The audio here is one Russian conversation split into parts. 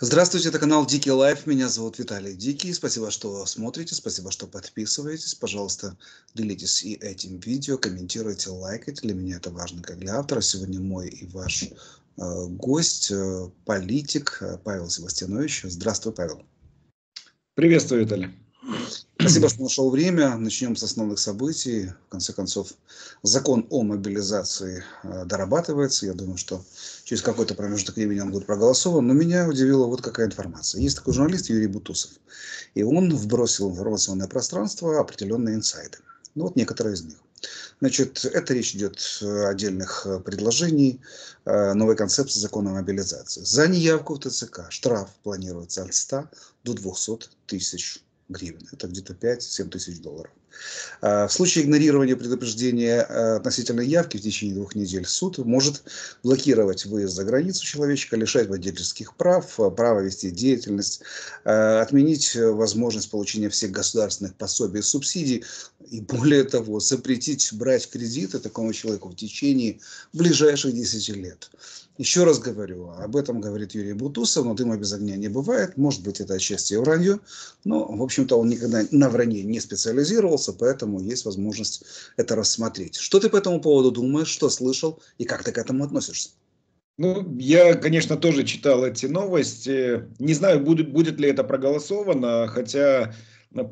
Здравствуйте, это канал Дикий Лайф, меня зовут Виталий Дикий, спасибо, что смотрите, спасибо, что подписываетесь, пожалуйста, делитесь и этим видео, комментируйте, лайкайте, для меня это важно как для автора. Сегодня мой и ваш гость, политик Павел Себастьянович. Здравствуй, Павел. Приветствую, Виталий. Спасибо, что нашел время. Начнем с основных событий. В конце концов, закон о мобилизации дорабатывается. Я думаю, что через какой-то промежуток времени он будет проголосован. Но меня удивила вот какая информация. Есть такой журналист Юрий Бутусов. И он вбросил в информационное пространство определенные инсайды. Ну вот некоторые из них. Значит, это речь идет о отдельных предложениях новой концепции закона о мобилизации. За неявку в ТЦК штраф планируется от 100 до 200 тысяч гривен. Это где-то 5-7 тысяч долларов. В случае игнорирования предупреждения относительно явки в течение 2 недель суд может блокировать выезд за границу человечка, лишать водительских прав, право вести деятельность, отменить возможность получения всех государственных пособий и субсидий и, более того, запретить брать кредиты такому человеку в течение ближайших 10 лет. Еще раз говорю, об этом говорит Юрий Бутусов, но дыма без огня не бывает. Может быть, это отчасти вранье, но, в общем-то, он никогда на вранье не специализировался, поэтому есть возможность это рассмотреть. Что ты по этому поводу думаешь, что слышал и как ты к этому относишься? Ну, я, конечно, тоже читал эти новости. Не знаю, будет ли это проголосовано, хотя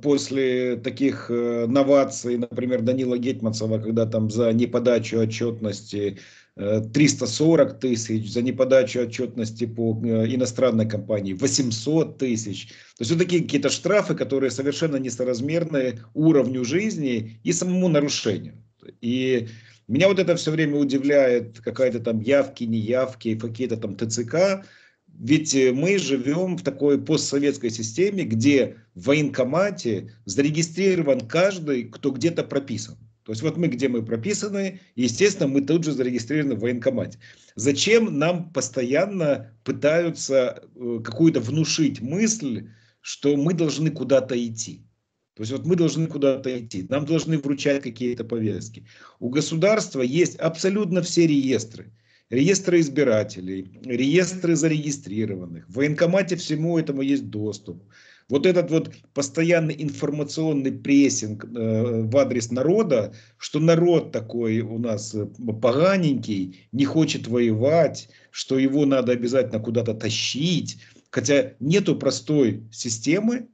после таких новаций, например, Данила Гетманцева, когда там за неподачу отчетности 340 тысяч, за неподачу отчетности по иностранной компании 800 тысяч. То есть вот такие какие-то штрафы, которые совершенно несоразмерны уровню жизни и самому нарушению. И меня вот это все время удивляет, какая-то там явки, неявки, какие-то там ТЦК. Ведь мы живем в такой постсоветской системе, где в военкомате зарегистрирован каждый, кто где-то прописан. То есть вот мы, где мы прописаны, естественно, мы тут же зарегистрированы в военкомате. Зачем нам постоянно пытаются какую-то внушить мысль, что мы должны куда-то идти? То есть вот мы должны куда-то идти, нам должны вручать какие-то повестки. У государства есть абсолютно все реестры. Реестры избирателей, реестры зарегистрированных. В военкомате всему этому есть доступ. Вот этот вот постоянный информационный прессинг в адрес народа, что народ такой у нас поганенький, не хочет воевать, что его надо обязательно куда-то тащить. Хотя нету простой системы,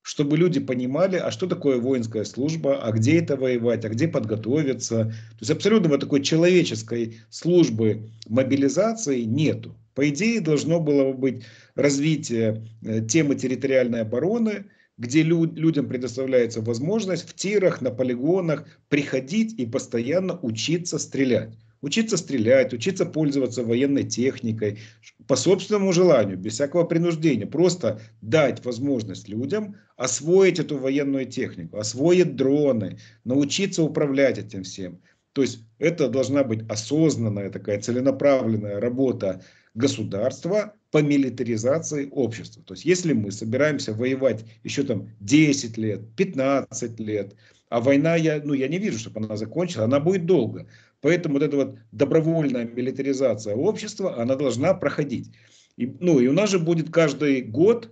чтобы люди понимали, а что такое воинская служба, а где это воевать, а где подготовиться. То есть абсолютно вот такой человеческой службы мобилизации нету. По идее, должно было быть развитие темы территориальной обороны, где людям предоставляется возможность в тирах, на полигонах приходить и постоянно учиться стрелять. Учиться стрелять, учиться пользоваться военной техникой по собственному желанию, без всякого принуждения. Просто дать возможность людям освоить эту военную технику, освоить дроны, научиться управлять этим всем. То есть это должна быть осознанная такая целенаправленная работа государства по милитаризации общества. То есть если мы собираемся воевать еще там 10 лет, 15 лет, а война, я не вижу, чтобы она закончилась, она будет долго. Поэтому вот эта вот добровольная милитаризация общества, она должна проходить. И у нас же будет каждый год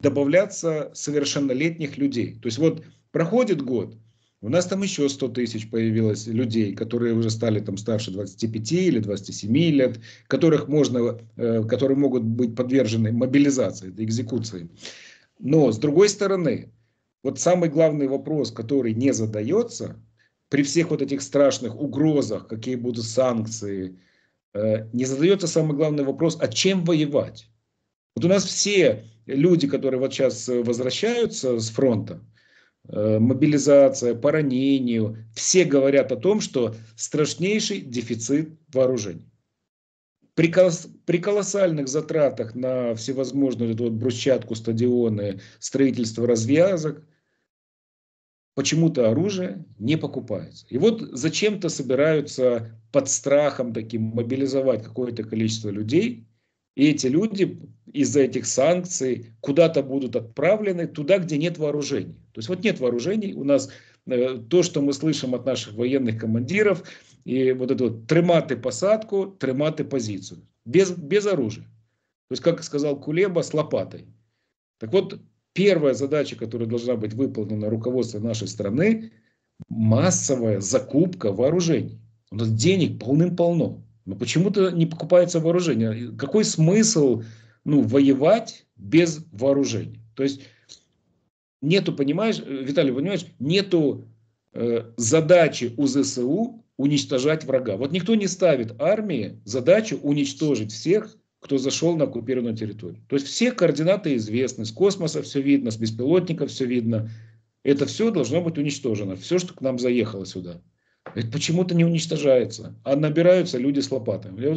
добавляться совершеннолетних людей. То есть вот проходит год, у нас там еще 100 тысяч появилось людей, которые уже стали там старше 25 или 27 лет, которые могут быть подвержены мобилизации, экзекуции. Но с другой стороны, вот самый главный вопрос, который не задается при всех вот этих страшных угрозах, какие будут санкции, не задается самый главный вопрос, а чем воевать? Вот у нас все люди, которые вот сейчас возвращаются с фронта, мобилизация, по ранению, все говорят о том, что страшнейший дефицит вооружений. При колоссальных затратах на всевозможную эту вот брусчатку, стадионы, строительство развязок, почему-то оружие не покупается. И вот зачем-то собираются под страхом таким мобилизовать какое-то количество людей, и эти люди из-за этих санкций куда-то будут отправлены, туда, где нет вооружений. То есть вот нет вооружений, у нас то, что мы слышим от наших военных командиров, и вот это вот тримати посадку, тримати позицию, без оружия. То есть, как сказал Кулеба, с лопатой. Так вот, первая задача, которая должна быть выполнена руководством нашей страны, массовая закупка вооружений. У нас денег полным-полно. Но почему-то не покупается вооружение. Какой смысл воевать без вооружений? То есть, нету, понимаешь, Виталий, понимаешь, нету задачи у ЗСУ уничтожать врага. Вот никто не ставит армии задачу уничтожить всех, кто зашел на оккупированную территорию. То есть все координаты известны, с космоса все видно, с беспилотников все видно. Это все должно быть уничтожено, все, что к нам заехало сюда. Это почему-то не уничтожается, а набираются люди с лопатами. Я,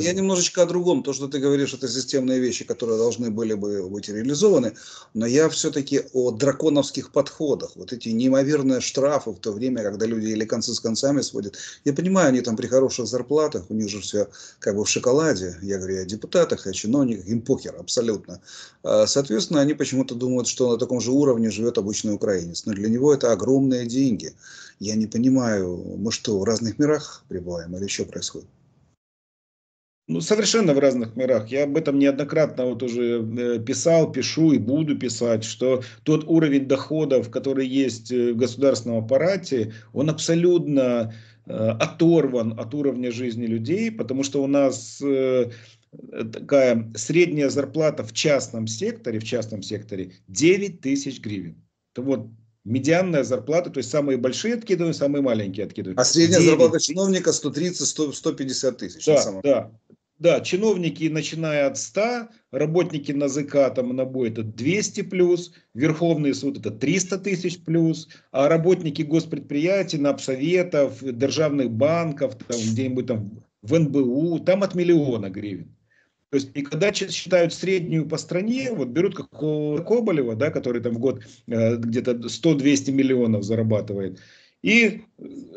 я немножечко о другом. То, что ты говоришь, это системные вещи, которые должны были бы быть реализованы. Но я все-таки о драконовских подходах. Вот эти неимоверные штрафы в то время, когда люди или концы с концами сводят. Я понимаю, они там при хороших зарплатах, у них же все как бы в шоколаде. Я говорю о депутатах, о чиновниках, им похер абсолютно. Соответственно, они почему-то думают, что на таком же уровне живет обычный украинец. Но для него это огромные деньги. Я не понимаю, мы что, в разных мирах пребываем или что происходит? Ну, совершенно в разных мирах. Я об этом неоднократно вот уже писал, пишу и буду писать, что тот уровень доходов, который есть в государственном аппарате, он абсолютно оторван от уровня жизни людей, потому что у нас такая средняя зарплата в частном секторе 9 тысяч гривен. Это вот медианная зарплата, то есть самые большие откидывают, самые маленькие откидывают. А средняя зарплата чиновника 130-150 тысяч. Да, чиновники, начиная от 100, работники НАЗК, там, НАБУ, это 200 плюс, Верховный суд это 300 тысяч плюс, а работники госпредприятий, напсоветов, державных банков, там, где-нибудь там в НБУ, там от миллиона гривен. То есть, и когда считают среднюю по стране, вот берут какого-то Коболева, да, который там в год где-то 100-200 миллионов зарабатывает, и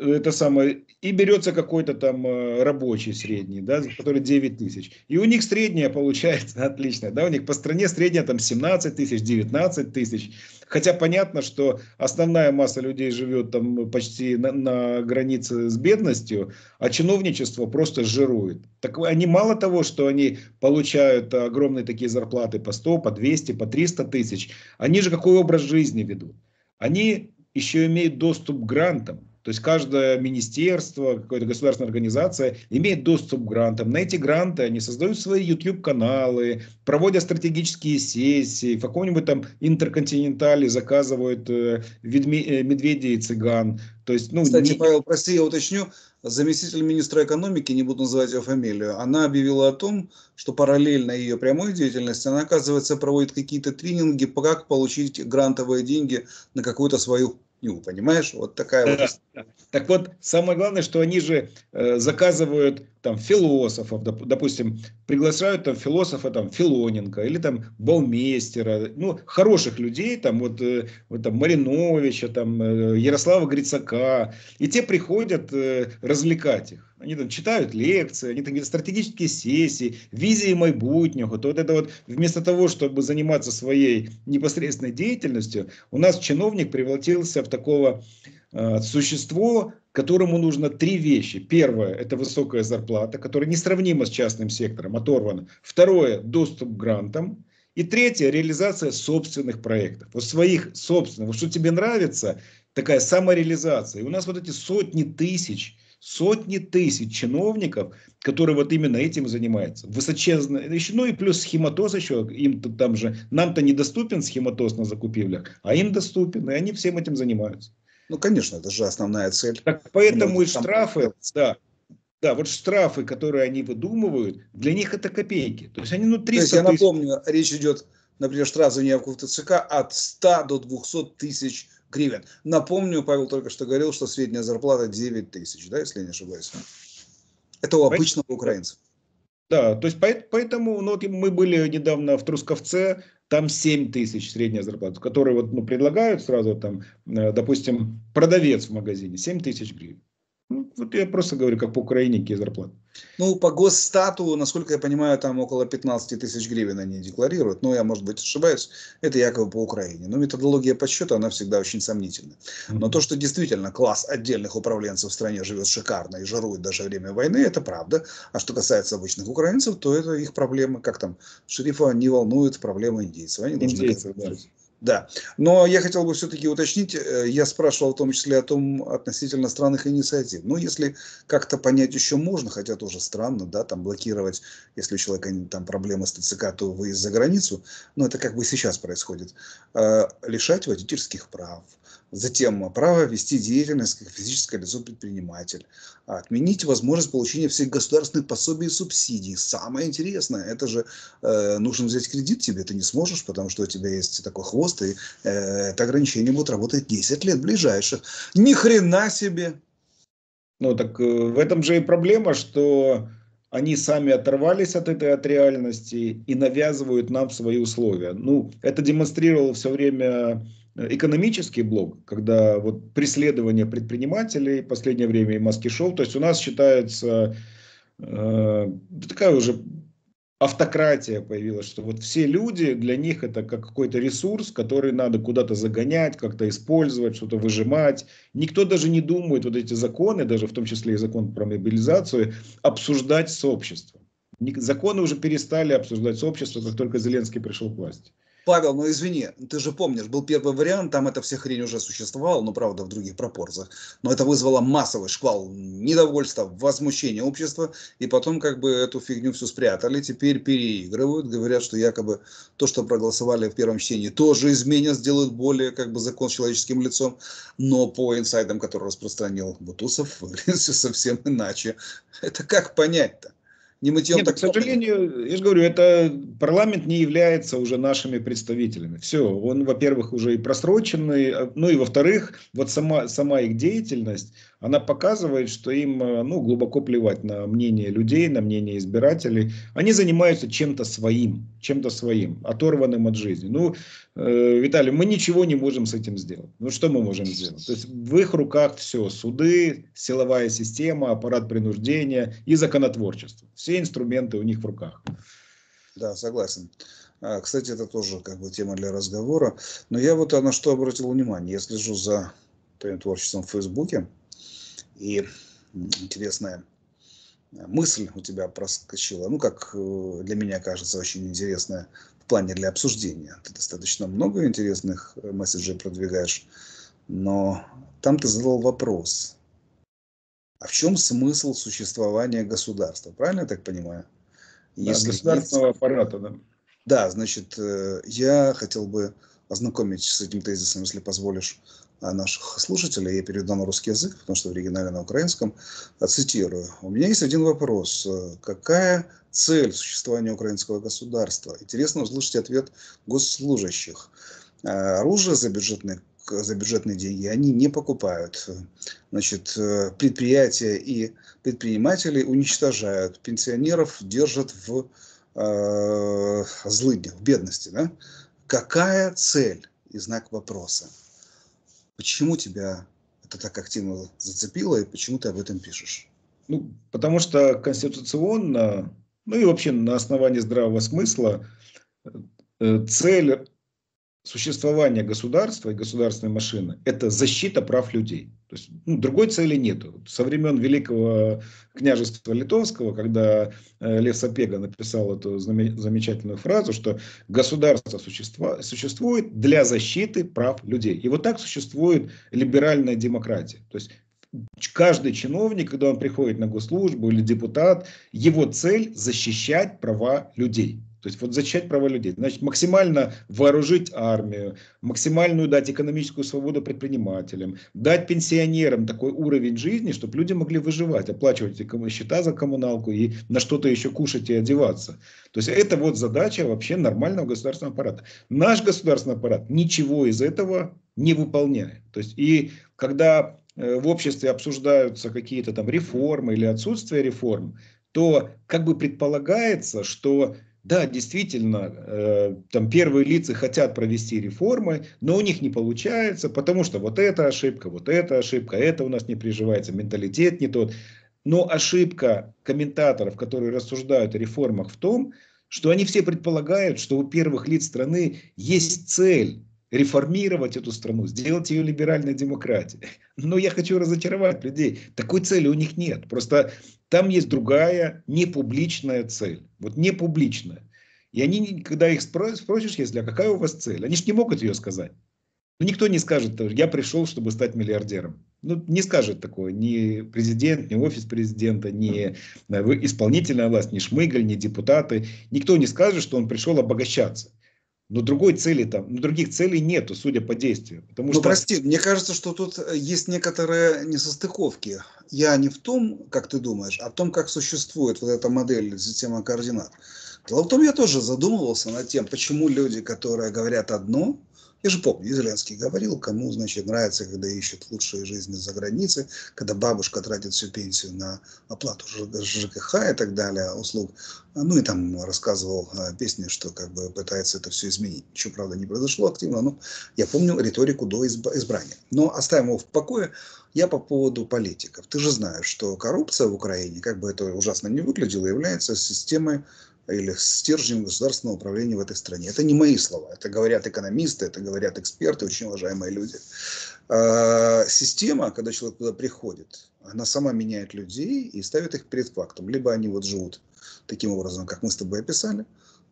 это самое, и берется какой-то там рабочий средний, да, который 9 тысяч. И у них средняя получается отличная, да, у них по стране средняя там 17 тысяч, 19 тысяч. Хотя понятно, что основная масса людей живет там почти на границе с бедностью, а чиновничество просто жирует. Так они мало того, что они получают огромные такие зарплаты по 100, по 200, по 300 тысяч, они же какой образ жизни ведут? Они еще имеют доступ к грантам. То есть каждое министерство, какая-то государственная организация имеет доступ к грантам. На эти гранты они создают свои YouTube-каналы, проводят стратегические сессии, в каком-нибудь там интерконтинентале заказывают медведей и цыган. То есть, кстати, Павел, прости, я уточню. Заместитель министра экономики, не буду называть ее фамилию, она объявила о том, что параллельно ее прямой деятельности она, оказывается, проводит какие-то тренинги, как получить грантовые деньги на какую-то свою... Понимаешь, вот такая вот. Так вот, самое главное, что они же заказывают там философов, допустим, приглашают там философа там Филоненко или там Бауместера, хороших людей, там вот там Мариновича, там Ярослава Грицака, и те приходят развлекать их. Они там читают лекции, они там стратегические сессии, визии майбутнього. То вот это вот вместо того, чтобы заниматься своей непосредственной деятельностью, у нас чиновник превратился в такого существо, которому нужно три вещи. Первое – это высокая зарплата, которая несравнима с частным сектором, оторвана. Второе – доступ к грантам. И третье – реализация собственных проектов. Вот своих собственных. Вот что тебе нравится, такая самореализация. И у нас вот эти сотни тысяч чиновников, которые вот именно этим занимаются. Высочезно. Ну и плюс схематоз еще, им-то там же, нам-то недоступен схематоз на закупивлях, а им доступен, и они всем этим занимаются. Ну, конечно, это же основная цель. Так поэтому и штрафы, вот штрафы, которые они выдумывают, для них это копейки. То есть они, 300 тысяч... Я напомню, речь идет, например, штраф за неявку в ТЦК от 100 до 200 тысяч гривен. Напомню, Павел только что говорил, что средняя зарплата 9 тысяч, да, если я не ошибаюсь. Это у обычного украинца. Да, то есть поэтому, мы были недавно в Трусковце, там 7 тысяч средняя зарплата, которые предлагают сразу там, допустим, продавец в магазине, 7 тысяч гривен. Вот я просто говорю, как по Украине, какие зарплаты. Ну, по госстату, насколько я понимаю, там около 15 тысяч гривен они декларируют. Но я, может быть, ошибаюсь. Это якобы по Украине. Но методология подсчета, она всегда очень сомнительна. Но то, что действительно класс отдельных управленцев в стране живет шикарно и жирует даже во время войны, это правда. А что касается обычных украинцев, то это их проблема. Как там, шерифа не волнует проблема индейцев. Они индейцы, должны... Да, но я хотел бы все-таки уточнить, я спрашивал в том числе о том относительно странных инициатив. Ну, если как-то понять еще можно, хотя тоже странно, да, там блокировать, если у человека там проблемы с ТЦК, то выезд за границу, но это как бы сейчас происходит, лишать водительских прав. Затем право вести деятельность как физическое лицо-предприниматель. Отменить возможность получения всех государственных пособий и субсидий. Самое интересное, это же нужно взять кредит тебе, ты не сможешь, потому что у тебя есть такой хвост, и это ограничение будет работать 10 лет ближайших. Ни хрена себе! Ну так в этом же и проблема, что они сами оторвались от этой от реальности и навязывают нам свои условия. Ну, это демонстрировало все время... Экономический блок, когда вот преследование предпринимателей в последнее время и маски-шоу, то есть у нас считается такая уже автократия появилась, что вот все люди, для них это как какой-то ресурс, который надо куда-то загонять, как-то использовать, что-то выжимать. Никто даже не думает вот эти законы, даже в том числе и закон про мобилизацию, обсуждать с обществом. Законы уже перестали обсуждать с обществом, как только Зеленский пришел к власти. Павел, ну извини, ты же помнишь, был первый вариант, там эта вся хрень уже существовала, но правда в других пропорциях, но это вызвало массовый шквал недовольства, возмущения общества, и потом как бы эту фигню всю спрятали, теперь переигрывают, говорят, что якобы то, что проголосовали в первом чтении, тоже изменят, сделают более как бы закон с человеческим лицом, но по инсайдам, которые распространил Бутусов, выглядит все совсем иначе. Это как понять-то? Не мытьем. Нет, так, к сожалению, я же говорю, это парламент не является уже нашими представителями. Все, он, во-первых, уже и просроченный, ну и во-вторых, вот сама их деятельность, она показывает, что им ну, глубоко плевать на мнение людей, на мнение избирателей. Они занимаются чем-то своим, оторванным от жизни. Ну, Виталий, мы ничего не можем с этим сделать. Ну, что мы можем сделать? То есть в их руках все, суды, силовая система, аппарат принуждения и законотворчество. Все инструменты у них в руках. Да, согласен. Кстати, это тоже как бы тема для разговора. Но я вот на что обратил внимание. Я слежу за творчеством в Фейсбуке. И интересная мысль у тебя проскочила. Ну, как для меня кажется, очень интересная в плане для обсуждения. Ты достаточно много интересных месседжей продвигаешь. Но там ты задал вопрос. А в чем смысл существования государства? Правильно я так понимаю? Да, государственного аппарата, да. Да, значит, я хотел бы ознакомить с этим тезисом, если позволишь, наших слушателей. Я переведу на русский язык, потому что в оригинале на украинском. Цитирую. У меня есть один вопрос. Какая цель существования украинского государства? Интересно услышать ответ госслужащих. Оружие за бюджетные деньги они не покупают. Значит, предприятия и предприниматели уничтожают. Пенсионеров держат в злыдне, в бедности. Да? Какая цель? И знак вопроса. Почему тебя это так активно зацепило и почему ты об этом пишешь? Ну, потому что конституционно, ну и вообще на основании здравого смысла, цель существование государства и государственной машины – это защита прав людей. То есть, ну, другой цели нет. Со времен Великого княжества Литовского, когда Лев Сапега написал эту замечательную фразу, что государство существует для защиты прав людей. И вот так существует либеральная демократия. То есть каждый чиновник, когда он приходит на госслужбу или депутат, его цель – защищать права людей. То есть вот защищать права людей. Значит, максимально вооружить армию, максимальную дать экономическую свободу предпринимателям, дать пенсионерам такой уровень жизни, чтобы люди могли выживать, оплачивать счета за коммуналку и на что-то еще кушать и одеваться. То есть это вот задача вообще нормального государственного аппарата. Наш государственный аппарат ничего из этого не выполняет. То есть и когда в обществе обсуждаются какие-то там реформы или отсутствие реформ, то как бы предполагается, что Да, действительно, там первые лица хотят провести реформы, но у них не получается, потому что вот эта ошибка, это у нас не приживается, менталитет не тот. Но ошибка комментаторов, которые рассуждают о реформах, в том, что они все предполагают, что у первых лиц страны есть цель реформировать эту страну, сделать ее либеральной демократией. Но я хочу разочаровать людей. Такой цели у них нет. Просто там есть другая непубличная цель. Вот непубличная. И они, когда их спросишь, если, а какая у вас цель? Они же не могут ее сказать. Ну, никто не скажет, я пришел, чтобы стать миллиардером. Ну, не скажет такое ни президент, ни офис президента, ни исполнительная власть, ни Шмыгаль, ни депутаты. Никто не скажет, что он пришел обогащаться. Но другой цели там, других целей нету, судя по действию. Потому что... прости, мне кажется, что тут есть некоторые несостыковки. Я не в том, как ты думаешь, а в том, как существует вот эта модель, система координат. Дело в том, я тоже задумывался над тем, почему люди, которые говорят одно, я же помню, Зеленский говорил, кому, значит, нравится, когда ищут лучшие жизни за границей, когда бабушка тратит всю пенсию на оплату ЖКХ и так далее, услуг. Ну и там рассказывал песни, что как бы пытается это все изменить. Еще, правда, не произошло активно, но я помню риторику до избрания. Но оставим его в покое. Я по поводу политиков. Ты же знаешь, что коррупция в Украине, как бы это ужасно не выглядело, является системой или стержнем государственного управления в этой стране. Это не мои слова. Это говорят экономисты, это говорят эксперты, очень уважаемые люди. Система, когда человек туда приходит, она сама меняет людей и ставит их перед фактом. Либо они вот живут таким образом, как мы с тобой описали,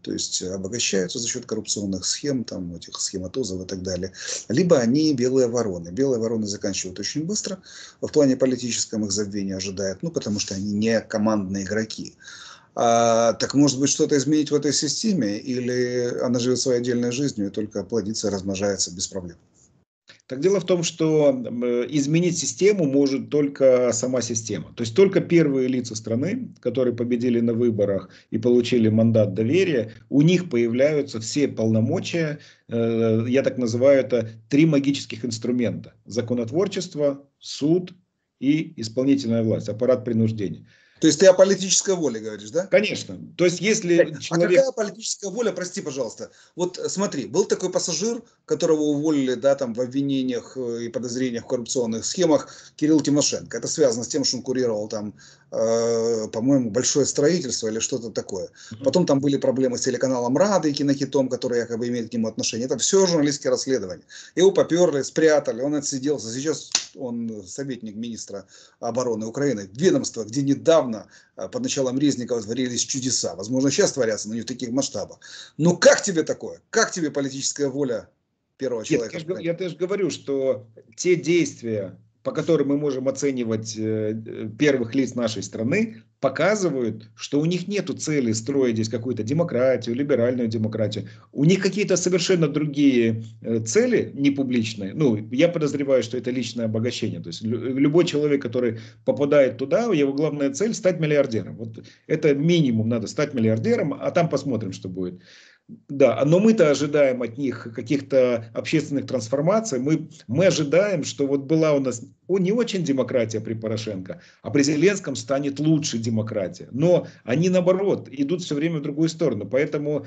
то есть обогащаются за счет коррупционных схем, там, этих схематозов и так далее. Либо они белые вороны. Белые вороны заканчивают очень быстро. В плане политическом их забвения ожидают, ну, потому что они не командные игроки. Так может быть что-то изменить в этой системе, или она живет своей отдельной жизнью и только плодится и размножается без проблем? Так дело в том, что изменить систему может только сама система. То есть только первые лица страны, которые победили на выборах и получили мандат доверия, у них появляются все полномочия, я так называю это три магических инструмента. Законотворчество, суд и исполнительная власть, аппарат принуждения. То есть ты о политической воле говоришь, да? Конечно. То есть если человек... А какая политическая воля, прости, пожалуйста. Вот смотри, был такой пассажир, которого уволили, да, там в обвинениях и подозрениях в коррупционных схемах, Кирилл Тимошенко. Это связано с тем, что он курировал там, по-моему, большое строительство или что-то такое. Потом там были проблемы с телеканалом «Рада» и «Кинохитом», которые якобы имеют к нему отношение. Это все журналистские расследования. Его поперли, спрятали, он отсиделся. Сейчас он советник министра обороны Украины. Ведомство, где недавно под началом Резникова творились чудеса. Возможно, сейчас творятся, но не в таких масштабах. Но как тебе такое? Как тебе политическая воля первого человека? Нет, я же говорю, что те действия, по которым мы можем оценивать первых лиц нашей страны, показывают, что у них нету цели строить здесь какую-то демократию, либеральную демократию. У них какие-то совершенно другие цели, не публичные. Ну, я подозреваю, что это личное обогащение. То есть любой человек, который попадает туда, его главная цель – стать миллиардером. Вот это минимум надо, стать миллиардером, а там посмотрим, что будет. Да, но мы-то ожидаем от них каких-то общественных трансформаций. Мы ожидаем, что вот была у нас не очень демократия при Порошенко, а при Зеленском станет лучше демократия. Но они, наоборот, идут все время в другую сторону. Поэтому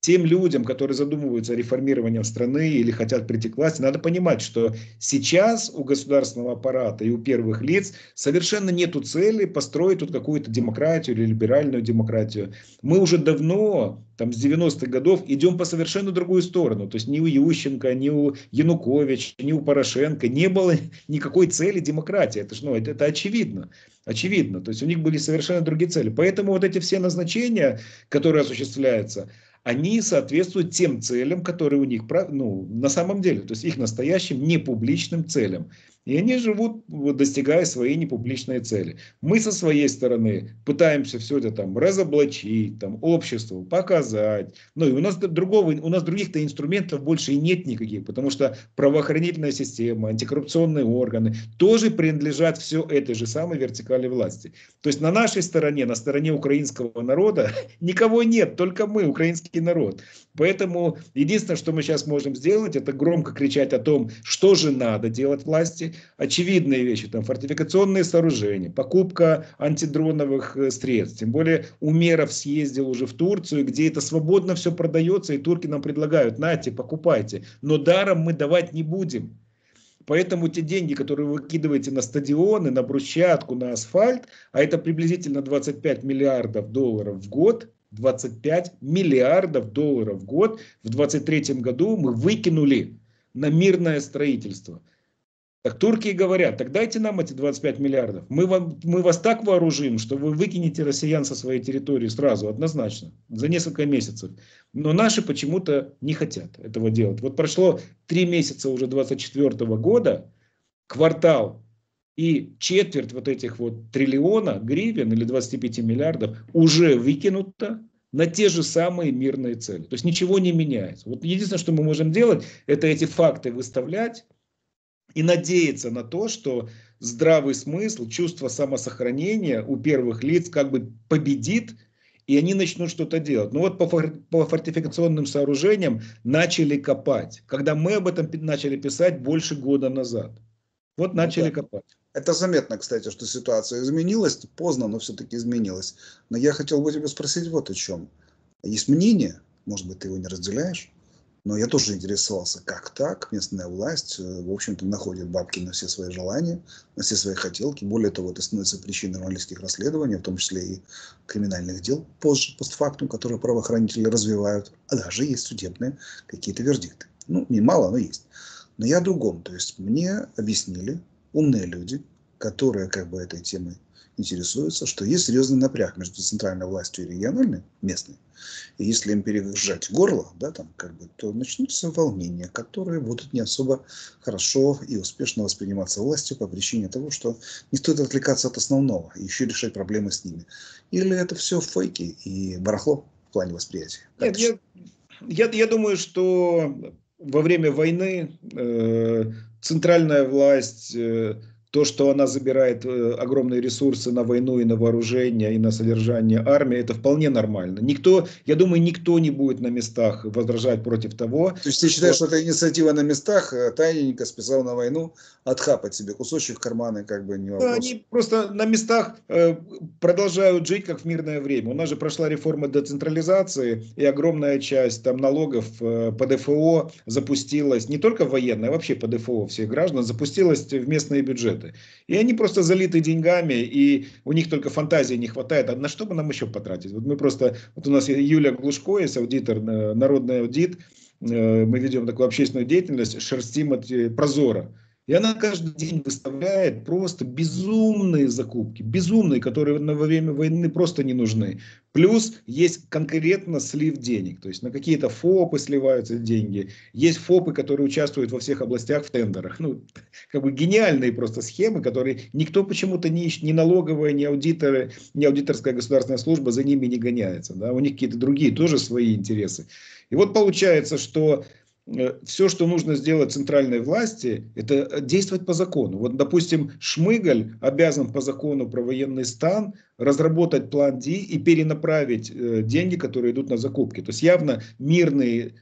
тем людям, которые задумываются о реформировании страны или хотят прийти к власти, надо понимать, что сейчас у государственного аппарата и у первых лиц совершенно нету цели построить тут какую-то демократию или либеральную демократию. Мы уже давно, там, с 90-х годов, идем по совершенно другую сторону. То есть ни у Ющенко, ни у Януковича, ни у Порошенко не было никакой цели демократии. Это, это очевидно. Очевидно. То есть у них были совершенно другие цели. Поэтому вот эти все назначения, которые осуществляются, они соответствуют тем целям, которые у них на самом деле, то есть их настоящим непубличным целям. И они живут, достигая своей непубличной цели. Мы со своей стороны пытаемся все это там разоблачить, там, обществу показать. Ну и у нас других-то инструментов больше и нет никаких, потому что правоохранительная система, антикоррупционные органы тоже принадлежат все этой же самой вертикали власти. То есть на нашей стороне, на стороне украинского народа никого нет, только мы, украинский народ. Поэтому единственное, что мы сейчас можем сделать, это громко кричать о том, что же надо делать власти, очевидные вещи, там фортификационные сооружения, покупка антидроновых средств. Тем более Умеров съездил уже в Турцию, где это свободно все продается, и турки нам предлагают: нате, покупайте, но даром мы давать не будем. Поэтому те деньги, которые вы выкидываете на стадионы, на брусчатку, на асфальт, а это приблизительно $25 миллиардов в год, $25 миллиардов в год, в 2023 году мы выкинули на мирное строительство. Так турки говорят: так дайте нам эти 25 миллиардов, мы вас так вооружим, что вы выкинете россиян со своей территории сразу, однозначно, за несколько месяцев. Но наши почему-то не хотят этого делать. Вот прошло 3 месяца уже 2024 года, квартал и четверть вот этих вот триллиона гривен или 25 миллиардов уже выкинуто на те же самые мирные цели. То есть ничего не меняется. Вот единственное, что мы можем делать, это эти факты выставлять и надеяться на то, что здравый смысл, чувство самосохранения у первых лиц как бы победит, и они начнут что-то делать. Ну вот по фортификационным сооружениям начали копать, когда мы об этом начали писать больше года назад. Вот начали копать. Это заметно, кстати, что ситуация изменилась, поздно, но все-таки изменилась. Но я хотел бы тебя спросить вот о чем. Есть мнение, может быть, ты его не разделяешь, но я тоже интересовался, как так местная власть, в общем-то, находит бабки на все свои желания, на все свои хотелки. Более того, это становится причиной журналистских расследований, в том числе и криминальных дел позже, постфактум, которые правоохранители развивают. А даже есть судебные какие-то вердикты. Ну, немало, но есть. Но я о другом. То есть мне объяснили умные люди, которые как бы этой темой интересуются, что есть серьезный напряг между центральной властью и региональной, местной. И если им пережать горло, да, там, как бы, то начнутся волнения, которые будут не особо хорошо и успешно восприниматься властью по причине того, что не стоит отвлекаться от основного и еще решать проблемы с ними. Или это все фейки и барахло в плане восприятия? Нет, я думаю, что во время войны центральная власть... То, что она забирает огромные ресурсы на войну и на вооружение, и на содержание армии, это вполне нормально. Никто, я думаю, никто не будет на местах возражать против того. То есть ты считаешь, что эта инициатива на местах, тайненько списал на войну, отхапать себе кусочек в карманы, как бы не вопрос. Да, они просто на местах продолжают жить, как в мирное время. У нас же прошла реформа децентрализации, и огромная часть там налогов по ДФО запустилась, не только военная, а вообще по ДФО всех граждан, запустилась в местные бюджеты. И они просто залиты деньгами, и у них только фантазии не хватает. А на что бы нам еще потратить? Вот мы просто, вот у нас Юля Глушко есть аудитор, народный аудит, мы ведем такую общественную деятельность, шерстим от Прозора. И она каждый день выставляет просто безумные закупки, безумные, которые во время войны просто не нужны. Плюс есть конкретно слив денег, то есть на какие-то ФОПы сливаются деньги. Есть ФОПы, которые участвуют во всех областях в тендерах. Ну, как бы гениальные просто схемы, которые никто почему-то не ищет, ни налоговая, ни аудиторы, ни аудиторская государственная служба за ними не гоняется. Да? У них какие-то другие тоже свои интересы. И вот получается, что... Все, что нужно сделать центральной власти, это действовать по закону. Вот, допустим, Шмыгаль обязан по закону про военный стан разработать план Ди и перенаправить деньги, которые идут на закупки. То есть явно мирные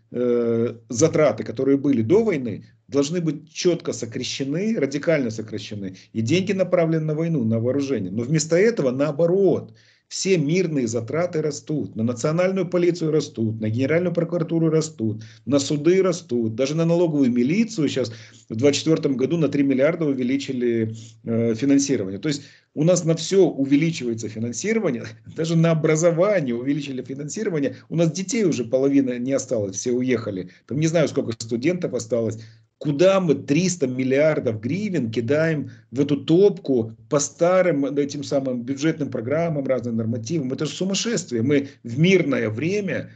затраты, которые были до войны, должны быть четко сокращены, радикально сокращены. И деньги направлены на войну, на вооружение. Но вместо этого наоборот. Все мирные затраты растут, на национальную полицию растут, на генеральную прокуратуру растут, на суды растут, даже на налоговую милицию сейчас в 2024 году на 3 миллиарда увеличили финансирование. То есть у нас на все увеличивается финансирование, даже на образование увеличили финансирование. У нас детей уже половина не осталось, все уехали, там не знаю сколько студентов осталось. Куда мы 300 миллиардов гривен кидаем в эту топку по старым этим самым бюджетным программам, разным нормативам? Это же сумасшествие. Мы в мирное время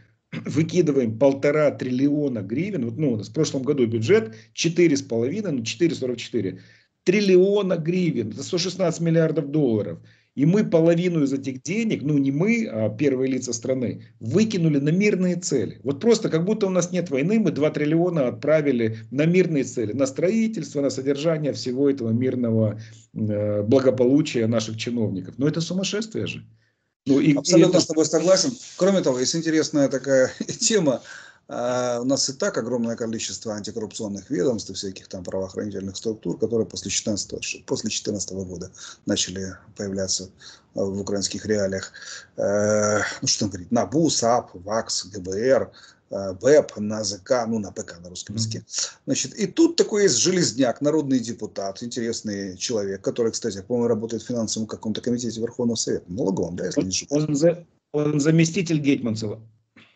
выкидываем 1,5 триллиона гривен. Вот, ну, у нас в прошлом году бюджет 4,5, ну 4,44 триллиона гривен. Это $116 миллиардов. И мы половину из этих денег, ну не мы, а первые лица страны, выкинули на мирные цели. Вот просто как будто у нас нет войны, мы 2 триллиона отправили на мирные цели, на строительство, на содержание всего этого мирного благополучия наших чиновников. Но это сумасшествие же. Ну, и, абсолютно с тобой согласен. Кроме того, есть интересная такая тема. у нас и так огромное количество антикоррупционных ведомств и всяких там правоохранительных структур, которые после 2014 года начали появляться в украинских реалиях. Ну что там говорить, НАБУ, САП, ВАКС, ГБР, БЭП, НАЗК, ну на ПК на русском языке. Значит, и тут такой есть Железняк, народный депутат, интересный человек, который, кстати, по-моему, работает в финансовом каком-то комитете Верховного Совета, налоговом, да, если не ошибаюсь. Он заместитель Гетманцева.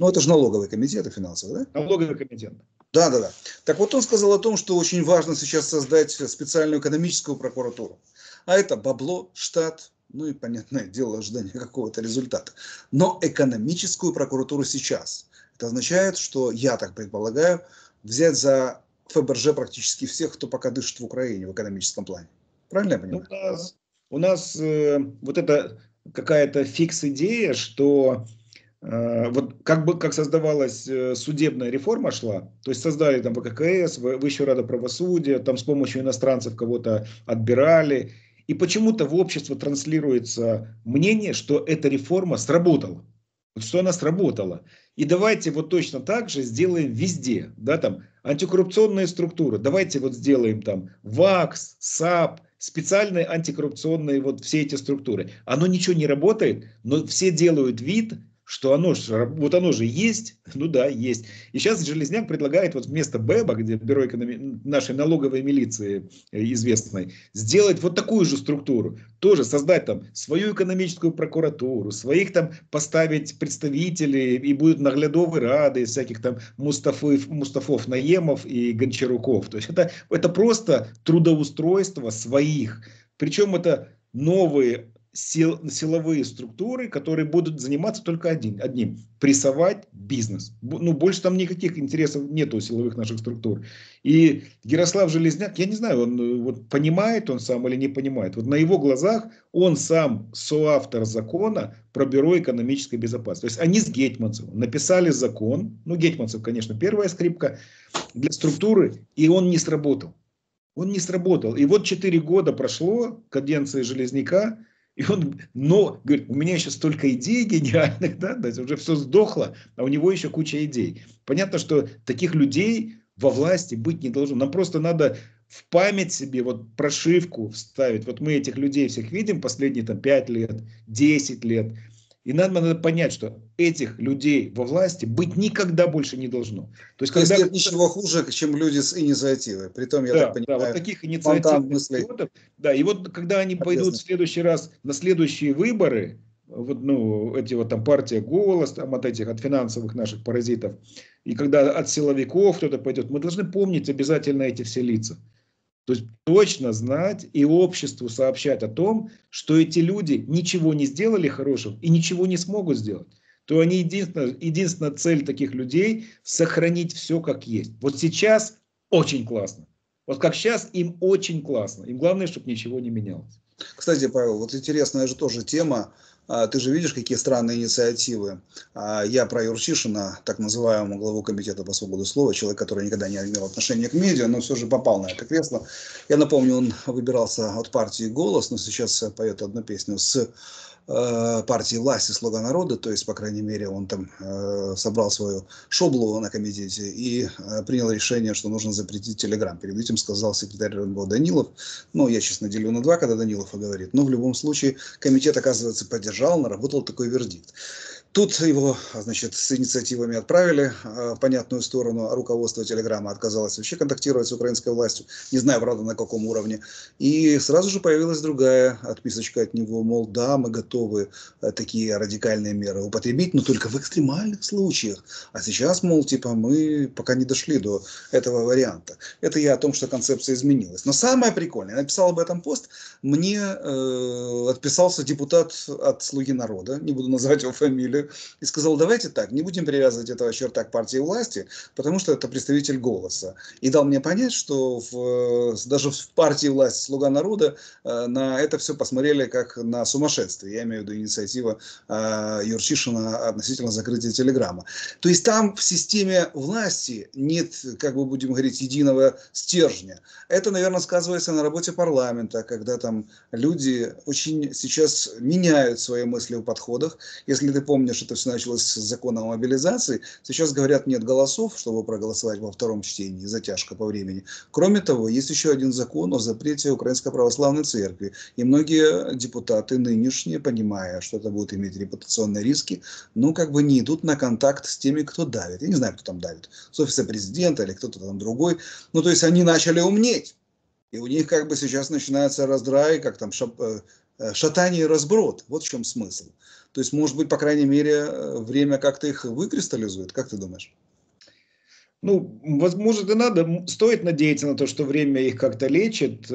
Ну, это же налоговый комитет и финансовый, да? Налоговый комитет. Да. Так вот, он сказал о том, что очень важно сейчас создать специальную экономическую прокуратуру. А это бабло, штат, ну и, понятное дело, ожидание какого-то результата. Но экономическую прокуратуру сейчас. Это означает, что, я так предполагаю, взять за ФБРЖ практически всех, кто пока дышит в Украине в экономическом плане. Правильно я понимаю? У нас вот это какая-то фикс-идея, что... Вот как создавалась судебная реформа шла, то есть создали там ВККС, Высшую Раду правосудия, там с помощью иностранцев кого-то отбирали, и почему-то в общество транслируется мнение, что эта реформа сработала, что она сработала. И давайте вот точно так же сделаем везде, да, там антикоррупционные структуры, давайте вот сделаем там ВАКС, САП, специальные антикоррупционные вот все эти структуры. Оно ничего не работает, но все делают вид, что оно же, вот оно же есть, ну да, есть. И сейчас Железняк предлагает вот вместо БЭБа, где бюро нашей налоговой милиции известной, сделать вот такую же структуру. Тоже создать там свою экономическую прокуратуру, своих там поставить представителей, и будут наглядовые рады, всяких там Мустафов Наемов и Гончаруков. То есть это просто трудоустройство своих. Причем это новые силовые структуры, которые будут заниматься только одним – прессовать бизнес. Ну, больше там никаких интересов нет у силовых наших структур. И Ярослав Железняк, я не знаю, он вот, понимает он сам или не понимает. Вот на его глазах он сам соавтор закона про Бюро экономической безопасности. То есть они с Гетманцевым написали закон, ну, Гетманцев, конечно, первая скрипка для структуры, и он не сработал. Он не сработал. И вот 4 года прошло каденции Железняка, и он, но, говорит, у меня еще столько идей гениальных, да, то есть уже все сдохло, а у него еще куча идей. Понятно, что таких людей во власти быть не должно. Нам просто надо в память себе вот прошивку вставить. Вот мы этих людей всех видим последние там 5 лет, 10 лет. И нам надо понять, что этих людей во власти быть никогда больше не должно. То есть нет ничего хуже, чем люди с инициативой. Притом, я так понимаю, вот таких инициатив. Да, и вот когда они пойдут в следующий раз на следующие выборы, вот, ну, эти вот там партия «Голос», там от этих, от финансовых наших паразитов, и когда от силовиков кто-то пойдет, мы должны помнить обязательно эти все лица. То есть точно знать и обществу сообщать о том, что эти люди ничего не сделали хорошего и ничего не смогут сделать. То они единственная цель таких людей – сохранить все как есть. Вот сейчас очень классно. Вот как сейчас им очень классно. Им главное, чтобы ничего не менялось. Кстати, Павел, вот интересная же тоже тема. Ты же видишь, какие странные инициативы. Я про Юрчишина, так называемого главу комитета по свободе слова, человек, который никогда не имел отношения к медиа, но все же попал на это кресло. Я напомню, он выбирался от партии «Голос», но сейчас поет одну песню с партии власти «Слуга народа», то есть, по крайней мере, он там собрал свою шоблу на комитете и принял решение, что нужно запретить Телеграм. Перед этим сказал секретарь РНБО Данилов, ну, я, честно, делю на 2, когда Данилов говорит, но в любом случае комитет, оказывается, поддержал, наработал такой вердикт. Тут его, значит, с инициативами отправили в понятную сторону, а руководство Телеграма отказалось вообще контактировать с украинской властью, не знаю, правда, на каком уровне. И сразу же появилась другая отписочка от него, мол, да, мы готовы такие радикальные меры употребить, но только в экстремальных случаях. А сейчас, мол, типа, мы пока не дошли до этого варианта. Это я о том, что концепция изменилась. Но самое прикольное, я написал об этом пост, мне отписался депутат от «Слуги народа», не буду называть его фамилию, и сказал, давайте так, не будем привязывать этого черта к партии власти, потому что это представитель «Голоса». И дал мне понять, что даже в партии власти «Слуга народа» на это все посмотрели как на сумасшествие. Я имею в виду инициативу Юрчишина относительно закрытия Телеграма. То есть там в системе власти нет, как бы будем говорить, единого стержня. Это, наверное, сказывается на работе парламента, когда там люди очень сейчас меняют свои мысли в подходах. Если ты помнишь, помнишь, это все началось с закона о мобилизации. Сейчас говорят, нет голосов, чтобы проголосовать во втором чтении, затяжка по времени. Кроме того, есть еще один закон о запрете Украинской православной церкви. И многие депутаты нынешние, понимая, что это будет иметь репутационные риски, ну как бы не идут на контакт с теми, кто давит. Я не знаю, кто там давит, с офиса президента или кто-то там другой. Ну то есть они начали умнеть. И у них как бы сейчас начинается раздрай, как там шатание и разброд. Вот в чем смысл. То есть, может быть, по крайней мере, время как-то их выкристаллизует. Как ты думаешь? Ну, возможно, и надо. Стоит надеяться на то, что время их как-то лечит.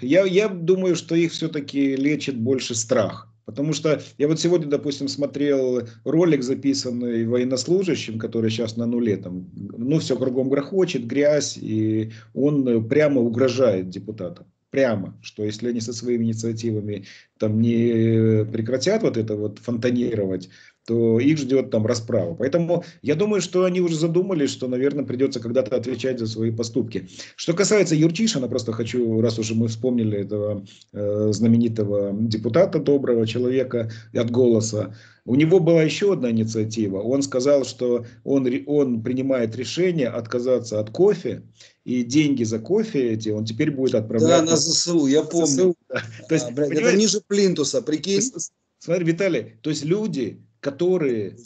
Я думаю, что их все-таки лечит больше страх. Потому что я вот сегодня, допустим, смотрел ролик, записанный военнослужащим, который сейчас на нуле, там, ну, все кругом грохочет, грязь, и он прямо угрожает депутатам. Прямо, что если они со своими инициативами там не прекратят вот это вот фонтанировать, то их ждет там расправа. Поэтому я думаю, что они уже задумались, что, наверное, придется когда-то отвечать за свои поступки. Что касается Юрчишина, просто хочу, раз уже мы вспомнили этого знаменитого депутата, доброго человека от «Голоса», у него была еще одна инициатива. Он сказал, что он принимает решение отказаться от кофе, и деньги за кофе эти он теперь будет отправлять... Да, на ЗСУ, я помню. Это ниже плинтуса, прикинь. Смотри, Виталий, то есть люди, которые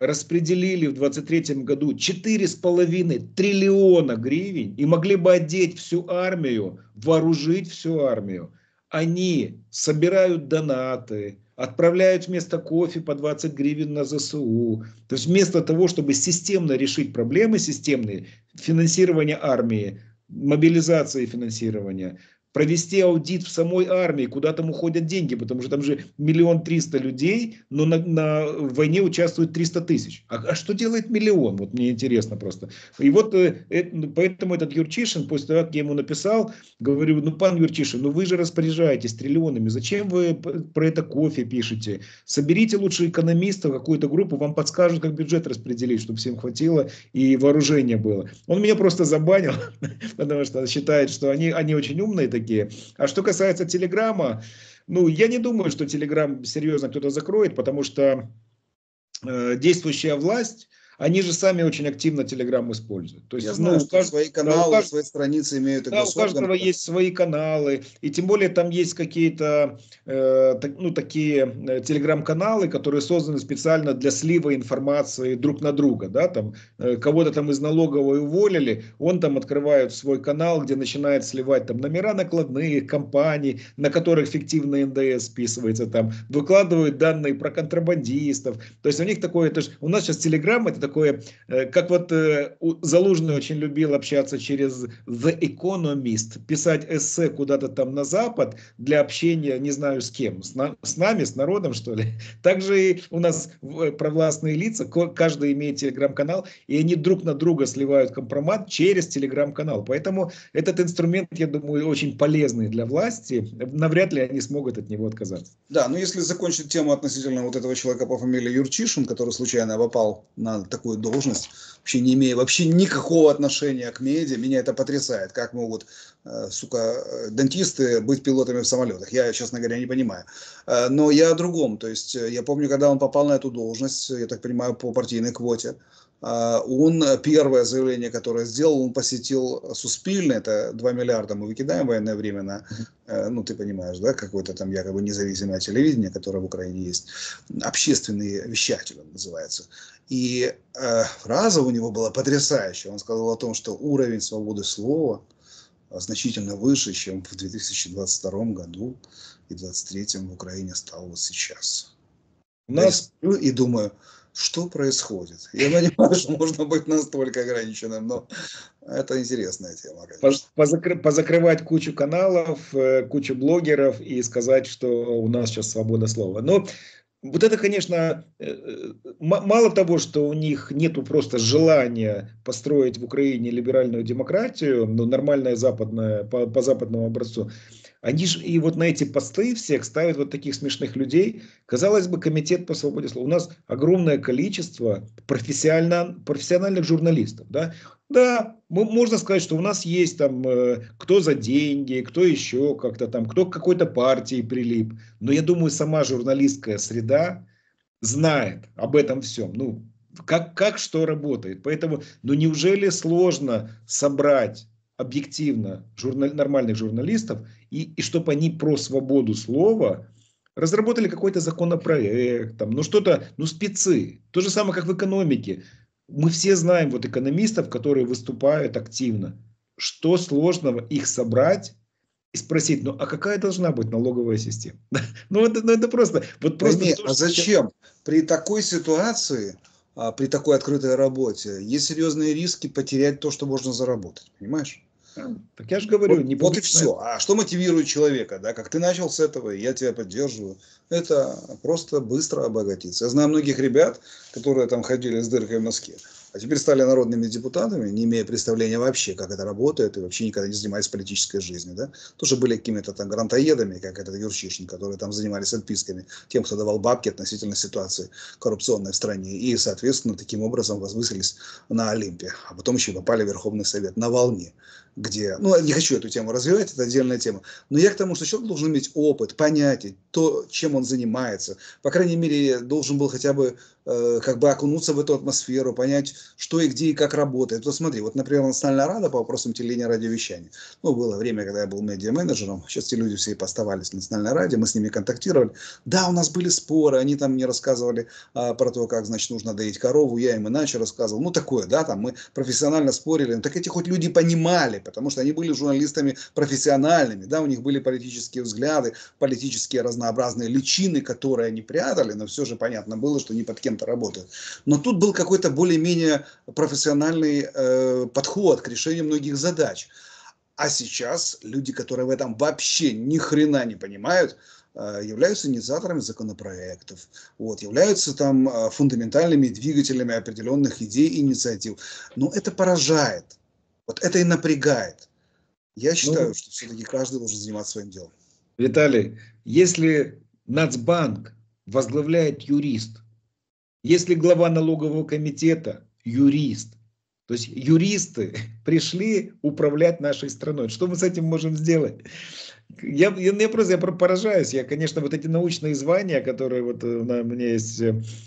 распределили в 2023 году 4,5 триллиона гривен и могли бы одеть всю армию, вооружить всю армию, они собирают донаты, отправляют вместо кофе по 20 гривен на ЗСУ. То есть вместо того, чтобы системно решить проблемы системные, финансирование армии, мобилизации финансирования, провести аудит в самой армии, куда там уходят деньги, потому что там же 1 300 000 людей, но в войне участвует 300 000. А что делает 1 000 000? Вот мне интересно просто. И вот поэтому этот Юрчишин, после того, как я ему написал, говорю, ну, пан Юрчишин, ну вы же распоряжаетесь триллионами, зачем вы про это кофе пишете? Соберите лучше экономистов, какую-то группу, вам подскажут, как бюджет распределить, чтобы всем хватило и вооружение было. Он меня просто забанил, потому что считает, что они очень умные такие. А что касается Телеграма, ну, я не думаю, что Телеграм серьезно кто-то закроет, потому что действующая власть, они же сами очень активно Телеграм используют. То есть, я знаю, что свои каналы, свои страницы имеют. Да, у каждого есть свои каналы. И тем более там есть какие-то такие Телеграм-каналы, которые созданы специально для слива информации друг на друга. Да? Там, кого-то там из налоговой уволили, он там открывает свой канал, где начинает сливать там номера накладных компаний, на которых фиктивный НДС списывается. Там, выкладывают данные про контрабандистов. То есть у них такое... Это ж, у нас сейчас Телеграм — это такое, как вот Залужный очень любил общаться через The Economist, писать эссе куда-то там на Запад для общения не знаю с кем, с нами, с народом, что ли. Также и у нас провластные лица, каждый имеет телеграм-канал, и они друг на друга сливают компромат через телеграм-канал. Поэтому этот инструмент, я думаю, очень полезный для власти, навряд ли они смогут от него отказаться. Да, но если закончить тему относительно вот этого человека по фамилии Юрчишин, который случайно попал на такую должность, вообще не имея вообще никакого отношения к медиа, меня это потрясает. Как могут, сука, дантисты быть пилотами в самолетах? Я, честно говоря, не понимаю. Но я о другом. То есть я помню, когда он попал на эту должность, я так понимаю, по партийной квоте, он первое заявление, которое сделал, он посетил Суспильное, это 2 миллиарда мы выкидаем в военное время на, ну ты понимаешь, да, какое-то там якобы независимое телевидение, которое в Украине есть, общественный вещатель он называется. И фраза у него была потрясающая, он сказал о том, что уровень свободы слова значительно выше, чем в 2022 году и 2023 в Украине стал вот сейчас. У нас... Я и думаю... Что происходит? Я понимаю, что можно быть настолько ограниченным, но это интересная тема. Позакрывать кучу каналов, кучу блогеров и сказать, что у нас сейчас свобода слова. Но вот это, конечно, мало того, что у них нету просто желания построить в Украине либеральную демократию, но нормальное западное, по западному образцу. Они же и вот на эти посты всех ставят вот таких смешных людей. Казалось бы, комитет по свободе слова. У нас огромное количество профессиональных журналистов. Да? Да, можно сказать, что у нас есть там кто за деньги, кто еще как-то там, кто к какой-то партии прилип. Но я думаю, сама журналистская среда знает об этом всем. Ну, как что работает. Поэтому, ну, неужели сложно собрать объективно нормальных журналистов и чтобы они про свободу слова разработали какой-то законопроект, там, ну что-то, ну спецы. То же самое, как в экономике. Мы все знаем вот экономистов, которые выступают активно. Что сложного их собрать и спросить, ну а какая должна быть налоговая система? Ну это просто... А зачем? При такой ситуации, при такой открытой работе, есть серьезные риски потерять то, что можно заработать. Понимаешь? Так я же говорю, не вот и все. А что мотивирует человека? Да? Как ты начал с этого, я тебя поддерживаю. Это просто быстро обогатиться. Я знаю многих ребят, которые там ходили с дыркой в носке, а теперь стали народными депутатами, не имея представления вообще, как это работает, и вообще никогда не занимались политической жизнью. Да? Тоже были какими-то там грантоедами, как этот Юрчишин, которые там занимались отписками тем, кто давал бабки относительно ситуации коррупционной в стране. И, соответственно, таким образом возвысились на Олимпе. А потом еще попали в Верховный Совет на волне, где... Ну, не хочу эту тему развивать, это отдельная тема. Но я к тому, что человек должен иметь опыт, понятие, то, чем он занимается. По крайней мере, должен был хотя бы как бы окунуться в эту атмосферу, понять, что и где и как работает. Вот смотри, вот, например, Национальная рада по вопросам телевидения и радиовещания. Ну, было время, когда я был медиа-менеджером, сейчас те люди все и поставались в Национальной раде, мы с ними контактировали. Да, у нас были споры, они там мне рассказывали про то, как, значит, нужно доить корову, я им иначе рассказывал. Ну, такое, да, там мы профессионально спорили. Ну, так эти хоть люди понимали, потому что они были журналистами профессиональными, да, у них были политические взгляды, политические разнообразные личины, которые они прятали, но все же понятно было, что не под кем работают. Но тут был какой-то более-менее профессиональный подход к решению многих задач. А сейчас люди, которые в этом вообще ни хрена не понимают, являются инициаторами законопроектов, вот, являются там фундаментальными двигателями определенных идей и инициатив. Но это поражает. Вот это и напрягает. Я считаю, что все-таки каждый должен заниматься своим делом. Виталий, если Нацбанк возглавляет юрист, если глава налогового комитета юрист, то есть юристы пришли управлять нашей страной, что мы с этим можем сделать? Я поражаюсь. Я, конечно, вот эти научные звания, которые вот у меня есть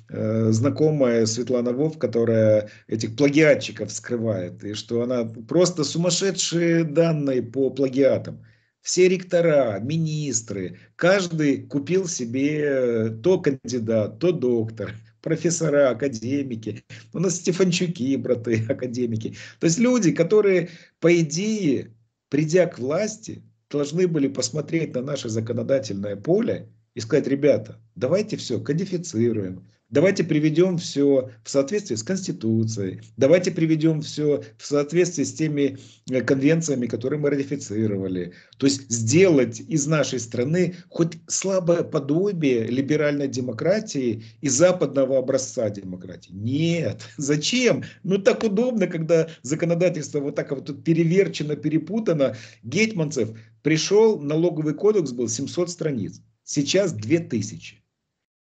знакомая Светлана Вов, которая этих плагиатчиков скрывает, и что она просто сумасшедшие данные по плагиатам. Все ректора, министры, каждый купил себе то кандидат, то доктор. Профессора, академики, у нас Стефанчуки, браты, академики. То есть люди, которые, по идее, придя к власти, должны были посмотреть на наше законодательное поле и сказать, ребята, давайте все кодифицируем, давайте приведем все в соответствии с Конституцией, давайте приведем все в соответствии с теми конвенциями, которые мы ратифицировали. То есть сделать из нашей страны хоть слабое подобие либеральной демократии и западного образца демократии. Нет. Зачем? Ну так удобно, когда законодательство вот так вот переверчено, перепутано. Гетманцев пришел, налоговый кодекс был 700 страниц, сейчас 2000.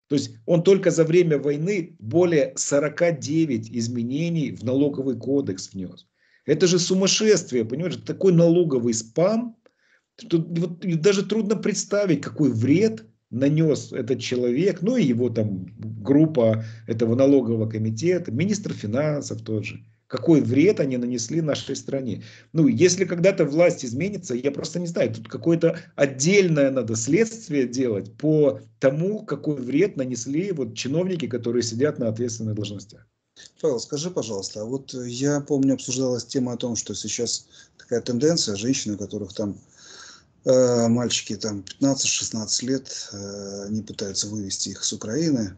То есть он только за время войны более 49 изменений в налоговый кодекс внес. Это же сумасшествие, понимаешь, такой налоговый спам, что вот даже трудно представить, какой вред нанес этот человек, ну и его там группа этого налогового комитета, министр финансов тот же. Какой вред они нанесли нашей стране. Ну, если когда-то власть изменится, я просто не знаю, тут какое-то отдельное надо следствие делать по тому, какой вред нанесли вот чиновники, которые сидят на ответственных должностях. Павел, скажи, пожалуйста, вот я помню, обсуждалась тема о том, что сейчас такая тенденция, женщины, у которых там мальчики там 15-16 лет, они пытаются вывести их с Украины.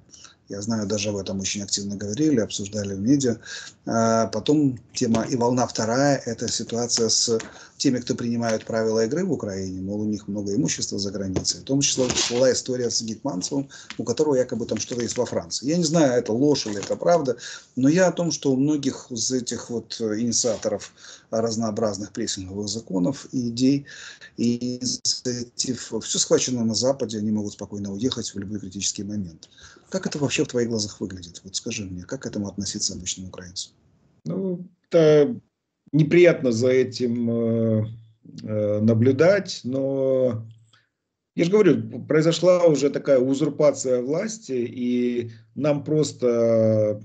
Я знаю, даже об этом очень активно говорили, обсуждали в медиа. Потом тема и волна вторая – это ситуация с теми, кто принимают правила игры в Украине. Мол, у них много имущества за границей. В том числе была история с Гетманцевым, у которого якобы там что-то есть во Франции. Я не знаю, это ложь или это правда, но я о том, что у многих из этих вот инициаторов разнообразных прессинговых законов и идей, и инициатив, все схвачено на Западе, они могут спокойно уехать в любой критический момент. Как это вообще в твоих глазах выглядит? Вот скажи мне, как к этому относиться обычному украинцу? Ну, это неприятно за этим наблюдать, но Я же говорю, произошла уже такая узурпация власти, и нам просто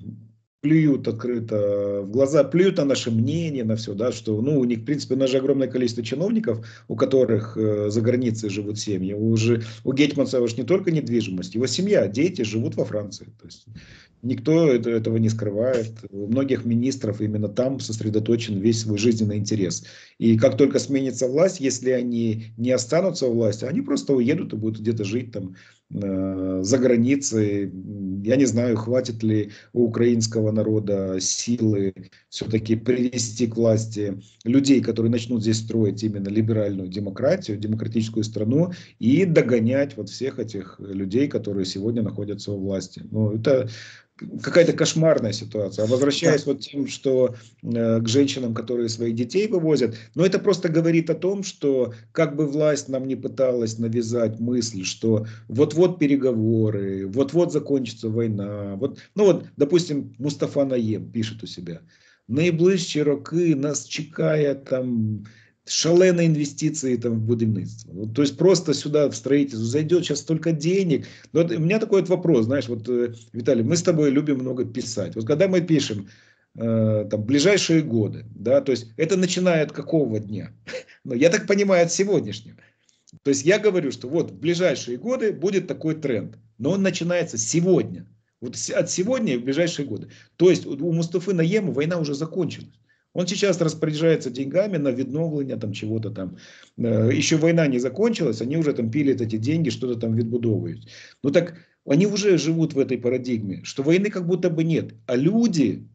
плюют открыто в глаза, плюют на наше мнение, на все, да, что, ну, у них, в принципе, у нас же огромное количество чиновников, у которых за границей живут семьи. У Гетманцева же не только недвижимость, его семья, дети живут во Франции. То есть никто этого не скрывает. У многих министров именно там сосредоточен весь свой жизненный интерес. И как только сменится власть, если они не останутся во власти, они просто уедут и будут где-то жить там за границей. Я не знаю, хватит ли у украинского народа силы все-таки привести к власти людей, которые начнут здесь строить именно либеральную демократию, демократическую страну, и догонять вот всех этих людей, которые сегодня находятся у власти. Ну, это какая-то кошмарная ситуация. А возвращаясь вот тем, что к женщинам, которые своих детей вывозят, но это просто говорит о том, что как бы власть нам не пыталась навязать мысль, что вот-вот переговоры, вот-вот закончится война. Вот, ну вот, допустим, Мустафа Найем пишет у себя: «Найближчі роки нас чекає там шаленые инвестиции там в будівництво». Вот, то есть просто сюда в строительство зайдет сейчас столько денег. Но вот у меня такой вот вопрос, знаешь, вот, Виталий, мы с тобой любим много писать. Вот когда мы пишем там ближайшие годы, да, то есть это начиная от какого дня? Ну, я так понимаю, от сегодняшнего. То есть я говорю, что вот в ближайшие годы будет такой тренд, но он начинается сегодня. Вот от сегодня в ближайшие годы. То есть у Мустафы Наема война уже закончилась. Он сейчас распоряжается деньгами на відновлення там чего-то там. Еще война не закончилась, они уже там пилят эти деньги, что-то там відбудовывают. Ну так они уже живут в этой парадигме, что войны как будто бы нет. А люди,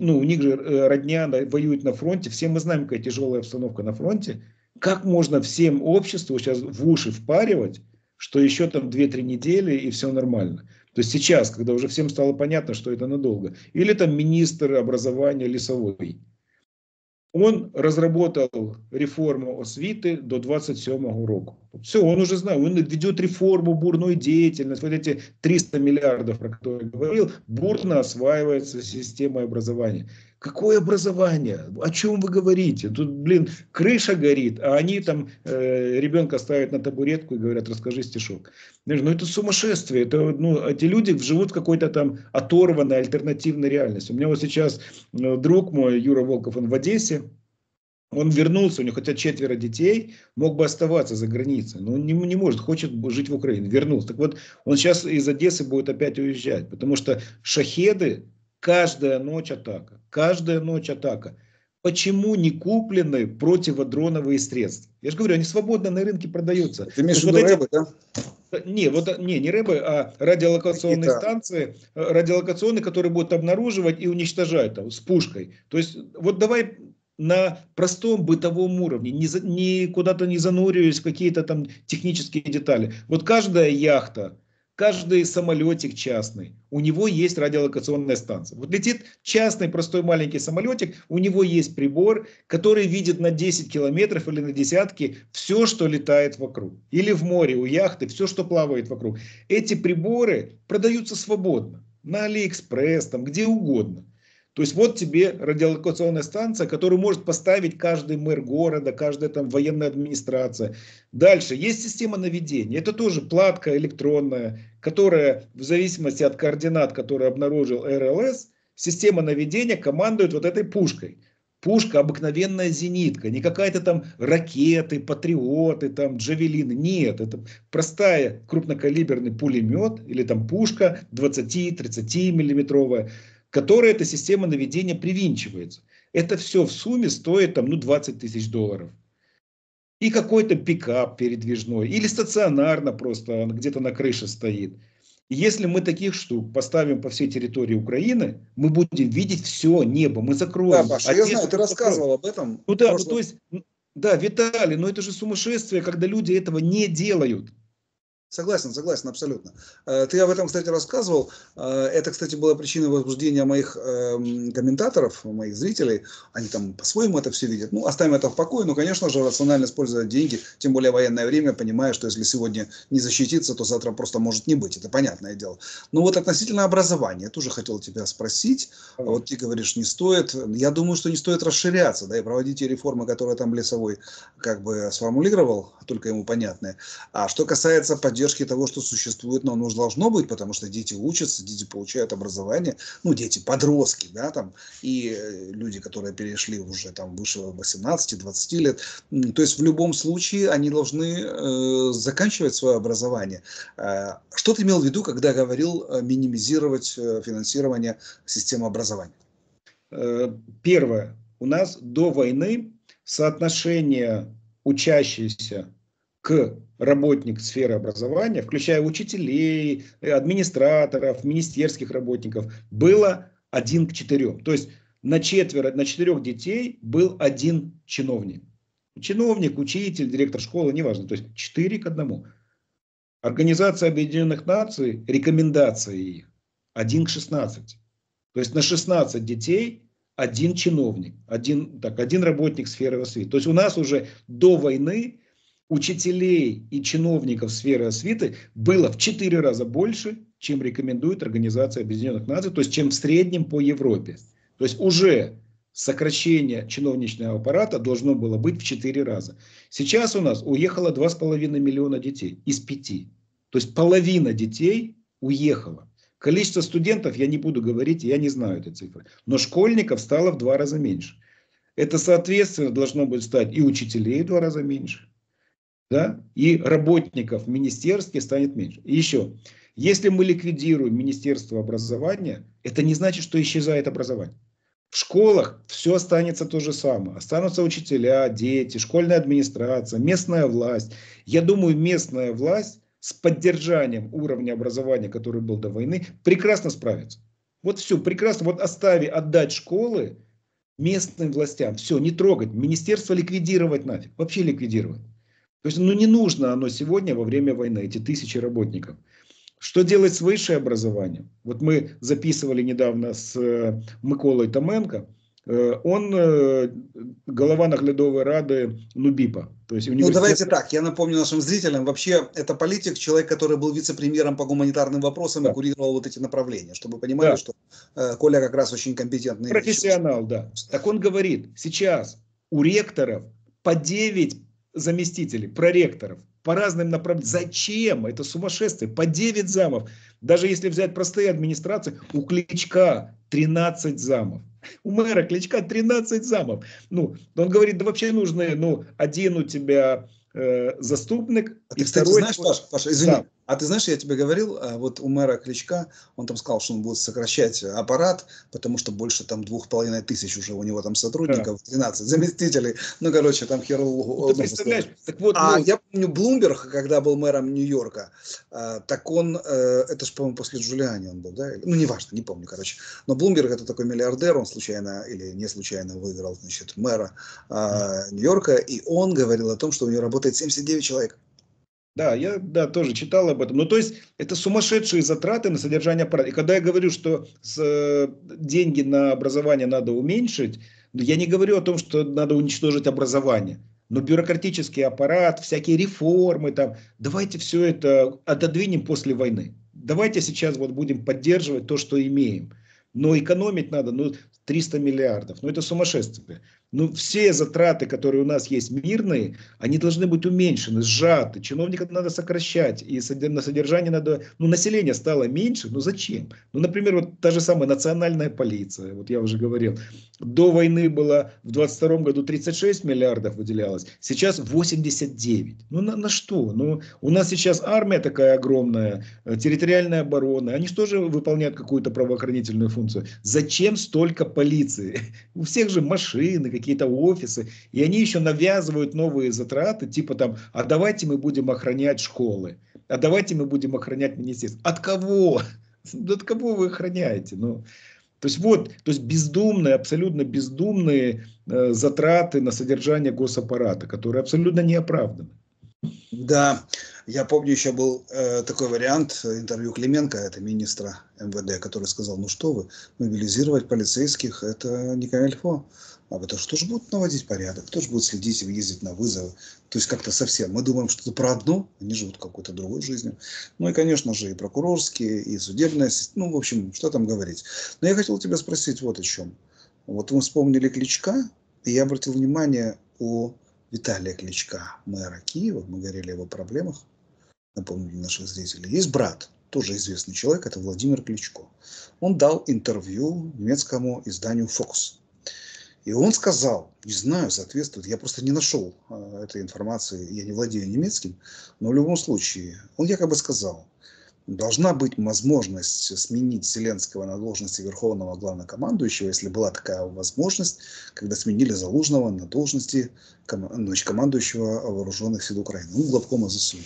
ну у них же родня воюют на фронте, все мы знаем, какая тяжелая обстановка на фронте. Как можно всем обществу сейчас в уши впаривать, что еще там 2-3 недели и все нормально? То есть сейчас, когда уже всем стало понятно, что это надолго. Или там министр образования Лисовой. Он разработал реформу освіти до 27-го року. Все, он уже знает, он ведет реформу, бурную деятельность. Вот эти 300 миллиардов, про которые я говорил, бурно осваивается система образования. Какое образование? О чем вы говорите? Тут, блин, крыша горит, а они там ребенка ставят на табуретку и говорят: расскажи стишок. Ну это сумасшествие. Это, ну, эти люди живут в какой-то там оторванной альтернативной реальности. У меня вот сейчас друг мой, Юра Волков, он в Одессе. Он вернулся, у него хотя 4 детей, мог бы оставаться за границей, но он не может, хочет жить в Украине, вернулся. Так вот, он сейчас из Одессы будет опять уезжать, потому что шахеды, каждая ночь атака, каждая ночь атака. Почему не куплены противодроновые средства? Я же говорю, они свободно на рынке продаются. Ты имеешь в виду рэбы, да? Не, вот, не рэбы, а радиолокационные станции, радиолокационные, которые будут обнаруживать и уничтожать там, с пушкой. То есть, вот давай на простом бытовом уровне, не куда-то не зануриваясь в какие-то там технические детали. Вот каждая яхта, каждый самолетик частный, у него есть радиолокационная станция. Вот летит частный простой маленький самолетик, у него есть прибор, который видит на 10 километров или на десятки все, что летает вокруг. Или в море у яхты все, что плавает вокруг. Эти приборы продаются свободно, на Алиэкспресс, там, где угодно. То есть вот тебе радиолокационная станция, которую может поставить каждый мэр города, каждая там военная администрация. Дальше есть система наведения. Это тоже платка электронная, которая в зависимости от координат, которые обнаружил РЛС, система наведения командует вот этой пушкой. Пушка обыкновенная зенитка, не какая-то там ракеты, патриоты, там джавелины. Нет, это простая крупнокалиберный пулемет или там пушка 20-30 миллиметровая, которой эта система наведения привинчивается. Это все в сумме стоит там, ну, 20 тысяч долларов. И какой-то пикап передвижной, или стационарно просто где-то на крыше стоит. Если мы таких штук поставим по всей территории Украины, мы будем видеть все небо, мы закроем. Да, Паша, я знаю, ты рассказывал об этом. Ну да, ну, то есть, да, Виталий, но это же сумасшествие, когда люди этого не делают. Согласен, согласен, абсолютно. Ты об этом, кстати, рассказывал. Это, кстати, была причина возбуждения моих комментаторов, моих зрителей. Они там по-своему это все видят. Ну, оставим это в покое. Но, конечно же, рационально использовать деньги, тем более в военное время, понимая, что если сегодня не защититься, то завтра просто может не быть. Это понятное дело. Но вот относительно образования. Я тоже хотел тебя спросить. Вот ты говоришь, не стоит. Я думаю, что не стоит расширяться, да, и проводить те реформы, которые там Лисовой как бы сформулировал, только ему понятные. А что касается поддержки того, что существует, но оно же должно быть, потому что дети учатся, дети получают образование, ну, дети, подростки, да, там, и люди, которые перешли уже там выше 18-20 лет, то есть в любом случае они должны заканчивать свое образование. Что ты имел в виду, когда говорил минимизировать финансирование системы образования? Первое. У нас до войны соотношение учащихся к работник сферы образования, включая учителей, администраторов, министерских работников, было 1 к 4. То есть на 4 детей был 1 чиновник. Чиновник, учитель, директор школы, неважно. То есть 4 к 1. Организация Объединенных Наций, рекомендации 1 к 16. То есть на 16 детей 1 чиновник, 1 работник сферы освиты. То есть у нас уже до войны учителей и чиновников сферы освиты было в 4 раза больше, чем рекомендует Организация Объединенных Наций, то есть чем в среднем по Европе. То есть уже сокращение чиновничного аппарата должно было быть в 4 раза. Сейчас у нас уехало 2,5 миллиона детей из 5. То есть половина детей уехала. Количество студентов, я не буду говорить, я не знаю этой цифры. Но школьников стало в 2 раза меньше. Это, соответственно, должно будет стать и учителей в 2 раза меньше. Да? И работников министерских станет меньше. И еще, если мы ликвидируем Министерство образования, это не значит, что исчезает образование. В школах все останется то же самое. Останутся учителя, дети, школьная администрация, местная власть. Я думаю, местная власть с поддержанием уровня образования, который был до войны, прекрасно справится. Вот все, прекрасно. Вот отдать школы местным властям. Все, не трогать. Министерство ликвидировать нафиг. Вообще ликвидировать. То есть, ну, не нужно оно сегодня во время войны, эти 1000 работников. Что делать с высшим образованием? Вот мы записывали недавно с Миколой Томенко. Он голова наглядовой рады Нубипа. То есть университет... Ну, давайте так, я напомню нашим зрителям, вообще это политик, человек, который был вице-премьером по гуманитарным вопросам, да, и курировал вот эти направления, чтобы понимали, да, что Коля как раз очень компетентный. Профессионал, вещи. Да. Так он говорит, сейчас у ректоров по 9 заместителей, проректоров по разным направлениям. Зачем? Это сумасшествие. По 9 замов. Даже если взять простые администрации, у Кличка 13 замов. У мэра Кличка 13 замов. Ну, он говорит, да вообще нужны, ну, 1 у тебя заступник. А ты, кстати, знаешь, Паша, извини, да. А ты знаешь, я тебе говорил, вот у мэра Кличка, он там сказал, что он будет сокращать аппарат, потому что больше там 2500 уже у него там сотрудников, да, 13 заместителей, ну, короче, там херу... Ты представляешь? Так вот, я помню, Блумберг, когда был мэром Нью-Йорка, так он, это же, по-моему, после Джулиани он был, да? Ну, неважно, не помню, короче. Но Блумберг это такой миллиардер, он случайно или не случайно выиграл, значит, мэра Нью-Йорка, и он говорил о том, что у него работает 79 человек. Да, я тоже читал об этом. Ну, то есть, это сумасшедшие затраты на содержание аппарата. И когда я говорю, что деньги на образование надо уменьшить, я не говорю о том, что надо уничтожить образование. Но бюрократический аппарат, всякие реформы, там, давайте все это отодвинем после войны. Давайте сейчас вот будем поддерживать то, что имеем. Но экономить надо, ну, 300 миллиардов. Ну, это сумасшествие. Ну, все затраты, которые у нас есть мирные, они должны быть уменьшены, сжаты. Чиновников надо сокращать. И на содержание надо... Ну, население стало меньше. Ну, зачем? Ну, например, вот та же самая национальная полиция. Вот я уже говорил. До войны было в 22 году 36 миллиардов выделялось. Сейчас 89. Ну, на что? Ну, у нас сейчас армия такая огромная, территориальная оборона. Они же тоже выполняют какую-то правоохранительную функцию. Зачем столько полиции? У всех же машины, какие-то офисы. И они еще навязывают новые затраты, типа там, а давайте мы будем охранять школы, а давайте мы будем охранять министерство. От кого? От кого вы охраняете? Ну, то есть вот, то есть бездумные, абсолютно бездумные затраты на содержание госаппарата, которые абсолютно не оправданы. Да, я помню, еще был такой вариант интервью Клименко, это министра МВД, который сказал, ну что вы, мобилизировать полицейских, это не камильфо. А потому что же будут наводить порядок, кто же будет следить и ездить на вызовы. То есть как-то совсем. Мы думаем, что это про одну, они живут какой-то другой жизнью. Ну и, конечно же, и прокурорские, и судебная, ну, в общем, что там говорить. Но я хотел тебя спросить вот о чем. Вот вы вспомнили Кличка, и я обратил внимание о Виталия Кличка, мэра Киева, мы говорили о его проблемах, напомню для наших зрителей. Есть брат, тоже известный человек, это Владимир Кличко. Он дал интервью немецкому изданию Fox. И он сказал, не знаю, соответствует, я просто не нашел этой информации, я не владею немецким, но в любом случае, он якобы сказал, должна быть возможность сменить Зеленского на должности Верховного Главнокомандующего, если была такая возможность, когда сменили Залужного на должности командующего Вооруженных сил Украины, ну, главкома ЗСУ.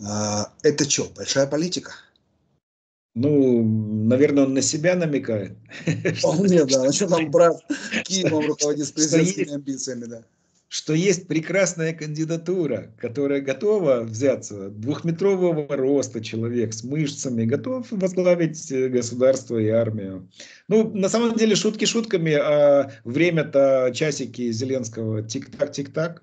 Это что, большая политика? Ну, наверное, он на себя намекает. Вполне, да. А что там брат Киевом руководит с президентскими амбициями, да? Что есть прекрасная кандидатура, которая готова взяться, двухметрового роста человек с мышцами, готов возглавить государство и армию. Ну, на самом деле, шутки шутками, а время-то часики Зеленского тик-так, тик-так.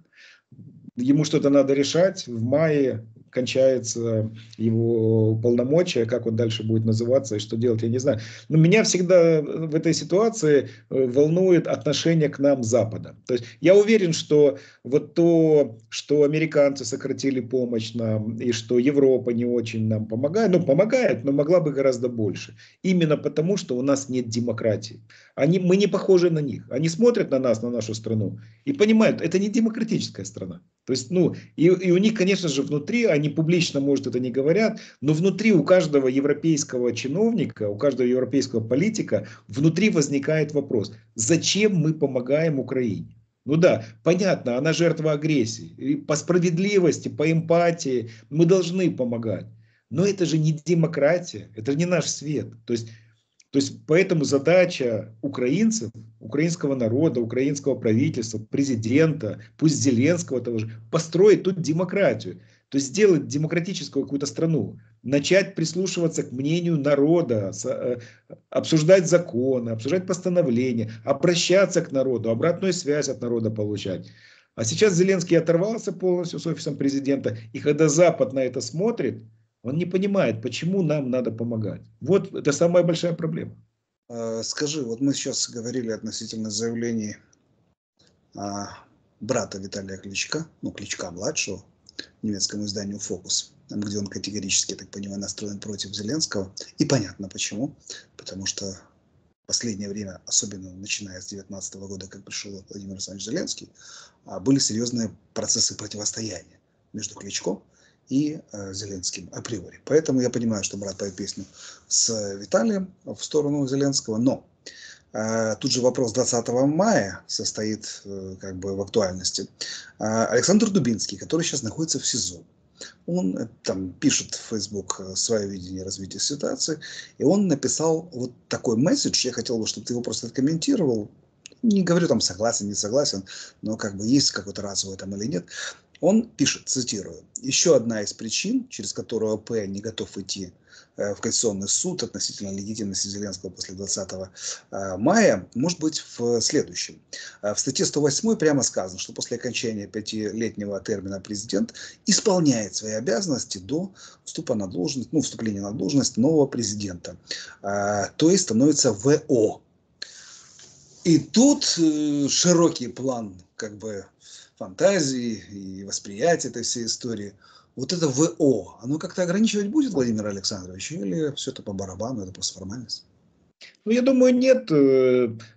Ему что-то надо решать. В мае кончается его полномочия, как он дальше будет называться и что делать, я не знаю. Но меня всегда в этой ситуации волнует отношение к нам Запада. То есть я уверен, что вот то, что американцы сократили помощь нам, и что Европа не очень нам помогает, ну помогает, но могла бы гораздо больше. Именно потому, что у нас нет демократии. Мы не похожи на них. Они смотрят на нас, на нашу страну и понимают, это не демократическая страна. То есть, ну, и у них, конечно же, внутри, они публично, может, это не говорят, но внутри у каждого европейского чиновника, у каждого европейского политика внутри возникает вопрос, зачем мы помогаем Украине? Ну да, понятно, она жертва агрессии. И по справедливости, по эмпатии мы должны помогать. Но это же не демократия, это не наш свет. То есть поэтому задача украинцев, украинского народа, украинского правительства, президента, пусть Зеленского того же, построить тут демократию. То есть сделать демократическую какую-то страну, начать прислушиваться к мнению народа, обсуждать законы, обсуждать постановления, обращаться к народу, обратную связь от народа получать. А сейчас Зеленский оторвался полностью с офисом президента, и когда Запад на это смотрит, он не понимает, почему нам надо помогать. Вот это самая большая проблема. Скажи, вот мы сейчас говорили относительно заявлений брата Виталия Кличка, ну Кличка-младшего, немецкому изданию «Фокус», где он категорически, я так понимаю, настроен против Зеленского. И понятно почему. Потому что в последнее время, особенно начиная с 2019 года, как пришел Владимир Александрович Зеленский, были серьезные процессы противостояния между Кличко и Зеленским априори. Поэтому я понимаю, что брат поет песню с Виталием в сторону Зеленского. Но тут же вопрос 20 мая состоит как бы в актуальности. Александр Дубинский, который сейчас находится в СИЗО, он там пишет в Facebook свое видение развития ситуации, и он написал вот такой месседж, я хотел бы, чтобы ты его просто откомментировал, не говорю там согласен, не согласен, но как бы есть какой-то раз в этом или нет. Он пишет, цитирую, еще одна из причин, через которую ОП не готов идти в Конституционный суд относительно легитимности Зеленского после 20 мая, может быть в следующем. В статье 108 прямо сказано, что после окончания 5-летнего термина президент исполняет свои обязанности до вступления на должность нового президента, то есть становится ВО. И тут широкий план как бы фантазии и восприятия этой всей истории. Вот это ВО, оно как-то ограничивать будет Владимир Александрович? Или все это по барабану, это просто формальность? Ну, я думаю, нет.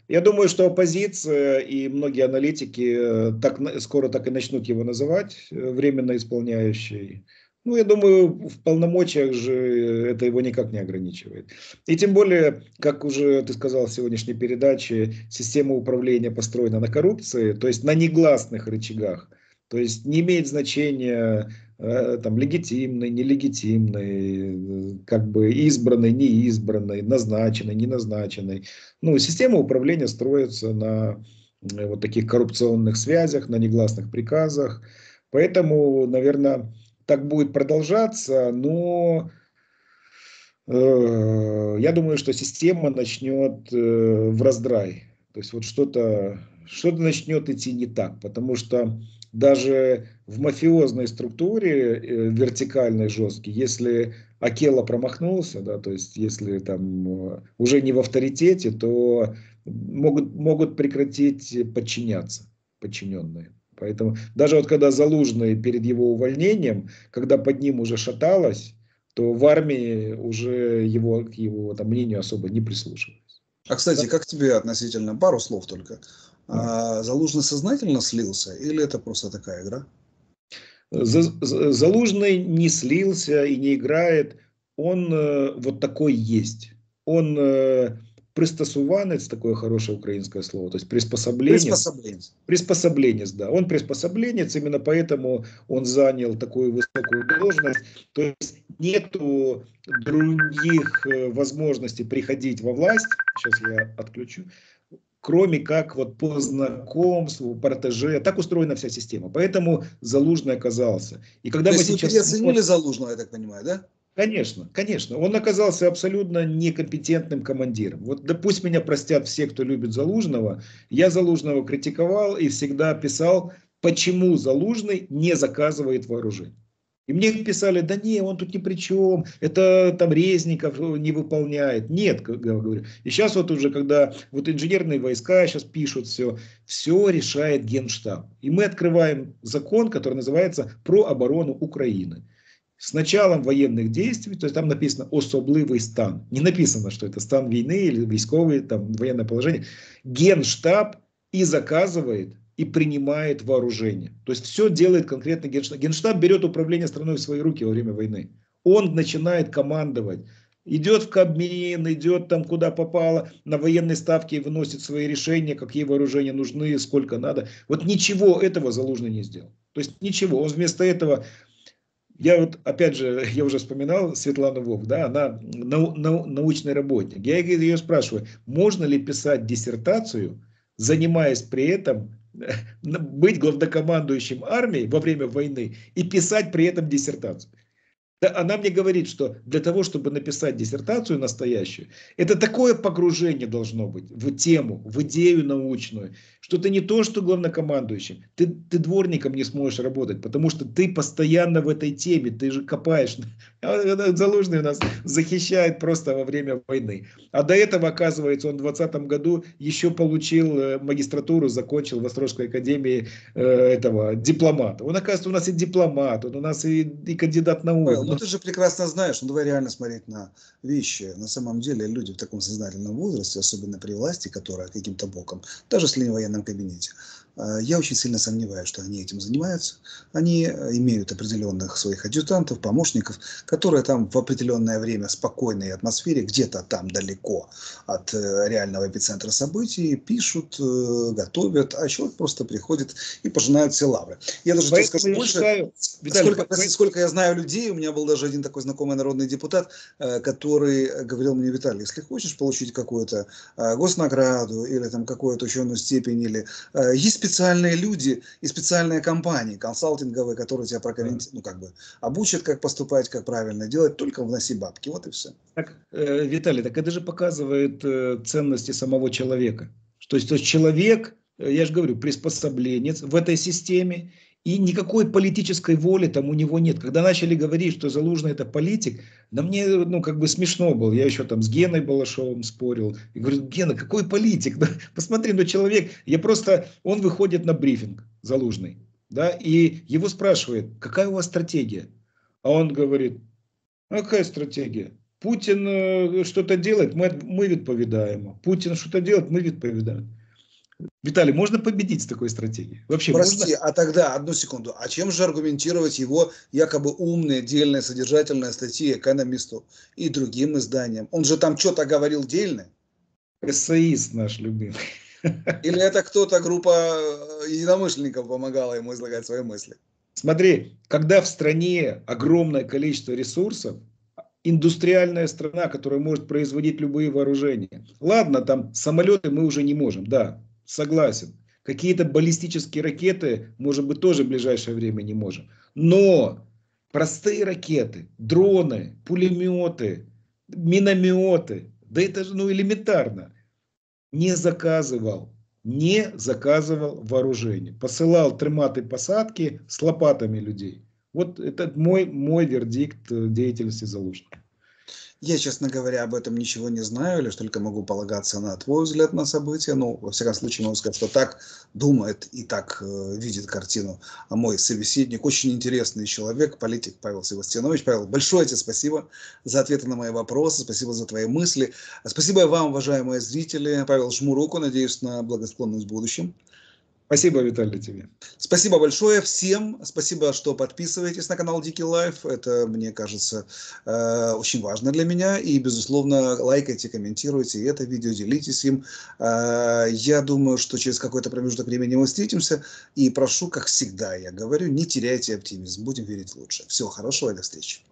Я думаю, что оппозиция и многие аналитики скоро так и начнут его называть временно исполняющий. Ну, я думаю, в полномочиях же это его никак не ограничивает. И тем более, как уже ты сказал в сегодняшней передаче, система управления построена на коррупции, то есть на негласных рычагах. То есть не имеет значения там, легитимный, нелегитимный, как бы избранный, неизбранный, назначенный, неназначенный. Ну, система управления строится на вот таких коррупционных связях, на негласных приказах. Поэтому, наверное, так будет продолжаться, но я думаю, что система начнет в раздрай. То есть вот что-то начнет идти не так, потому что даже в мафиозной структуре вертикальной жесткой, если Акела промахнулся, да, то есть если там уже не в авторитете, то могут прекратить подчиняться подчиненные. Поэтому даже вот когда Залужный перед его увольнением, когда под ним уже шаталось, то в армии уже к его там мнению особо не прислушивались. А, кстати, да? Как тебе относительно, пару слов только, Залужный сознательно слился или это просто такая игра? Залужный не слился и не играет. Он вот такой есть. Он пристосуванец, такое хорошее украинское слово, то есть приспособленец, да. Он приспособленец, именно поэтому он занял такую высокую должность. То есть нету других возможностей приходить во власть, сейчас я отключу, кроме как вот по знакомству, протеже. Так устроена вся система. Поэтому Залужный оказался. И когда мы сейчас переоценили Залужного, я так понимаю, да? Конечно, конечно. Он оказался абсолютно некомпетентным командиром. Вот да пусть меня простят все, кто любит Залужного. Я Залужного критиковал и всегда писал, почему Залужный не заказывает вооружение. И мне писали, да не, он тут ни при чем, это там Резников не выполняет. Нет, как я говорю. И сейчас вот уже, когда вот инженерные войска сейчас пишут все решает Генштаб. И мы открываем закон, который называется «Про оборону Украины». С началом военных действий, то есть там написано «особливый стан». Не написано, что это стан войны или войсковые, там, военное положение. Генштаб и заказывает, и принимает вооружение. То есть все делает конкретно Генштаб. Генштаб берет управление страной в свои руки во время войны. Он начинает командовать. Идет в Кабмин, идет там куда попало, на военной ставке выносит свои решения, какие вооружения нужны, сколько надо. Вот ничего этого Залужный не сделал. То есть ничего. Он вместо этого... Я вот, опять же, я уже вспоминал Светлану Вов, да, она научный работник. Я ее спрашиваю, можно ли писать диссертацию, занимаясь при этом, быть главнокомандующим армией во время войны и писать при этом диссертацию. Она мне говорит, что для того, чтобы написать диссертацию настоящую, это такое погружение должно быть в тему, в идею научную, что ты не то, что главнокомандующим, ты дворником не сможешь работать, потому что ты постоянно в этой теме, ты же копаешь. Залужный нас захищает просто во время войны. А до этого, оказывается, он в 2020 году еще получил магистратуру, закончил в Острожской академии этого дипломата. Он, оказывается, у нас и дипломат, он у нас и кандидат наук. Ну ты же прекрасно знаешь, ну давай реально смотреть на вещи. На самом деле люди в таком сознательном возрасте, особенно при власти, которая каким-то боком, даже если не в военном кабинете, я очень сильно сомневаюсь, что они этим занимаются. Они имеют определенных своих адъютантов, помощников, которые там в определенное время в спокойной атмосфере, где-то там далеко от реального эпицентра событий, пишут, готовят, а человек просто приходит и пожинает все лавры. Я даже скажу больше, сколько я знаю людей, у меня был даже один такой знакомый народный депутат, который говорил мне: Виталий, если хочешь получить какую-то госнаграду или там какую-то ученую степень, или есть специальные люди и специальные компании консалтинговые, которые тебя прокомментируют, ну, как бы обучат, как поступать, как правильно делать, только вноси бабки, вот и все. Так, Виталий, так это же показывает ценности самого человека. То есть человек, я же говорю, приспособленец в этой системе, и никакой политической воли там у него нет. Когда начали говорить, что Залужный это политик, да мне, ну, как бы смешно было. Я еще там с Геной Балашовым спорил. И говорю: Гена, какой политик? Да, посмотри, ну человек, он выходит на брифинг, Залужный, да, и его спрашивает, какая у вас стратегия? А он говорит: какая стратегия? Путин что-то делает, мы відповідаємо. Путин что-то делает, мы відповідаємо. Виталий, можно победить с такой стратегией? Вообще, прости, можно? А тогда, одну секунду, а чем же аргументировать его якобы умные, дельные, содержательные статьи «Экономисту» и другим изданиям? Он же там что-то говорил дельное? Эссеист наш любимый. Или это кто-то, группа единомышленников помогала ему излагать свои мысли? Смотри, когда в стране огромное количество ресурсов, индустриальная страна, которая может производить любые вооружения. Ладно, там самолеты мы уже не можем, да, согласен. Какие-то баллистические ракеты, может быть, тоже в ближайшее время не можем. Но простые ракеты, дроны, пулеметы, минометы, да это же ну, элементарно. Не заказывал вооружение. Посылал трематые посадки с лопатами людей. Вот это мой вердикт деятельности Залужного. Я, честно говоря, об этом ничего не знаю, лишь только могу полагаться на твой взгляд на события. Но, во всяком случае, могу сказать, что так думает и так видит картину. А мой собеседник, очень интересный человек, политик Павел Себастьянович. Павел, большое тебе спасибо за ответы на мои вопросы, спасибо за твои мысли. Спасибо вам, уважаемые зрители. Павел, жму руку, надеюсь на благосклонность в будущем. Спасибо, Виталий, тебе. Спасибо большое всем. Спасибо, что подписываетесь на канал Дикий Лайф. Это, мне кажется, очень важно для меня. И, безусловно, лайкайте, комментируйте это видео, делитесь им. Я думаю, что через какой-то промежуток времени мы встретимся. И прошу, как всегда я говорю, не теряйте оптимизм. Будем верить лучше. Всего хорошего и до встречи.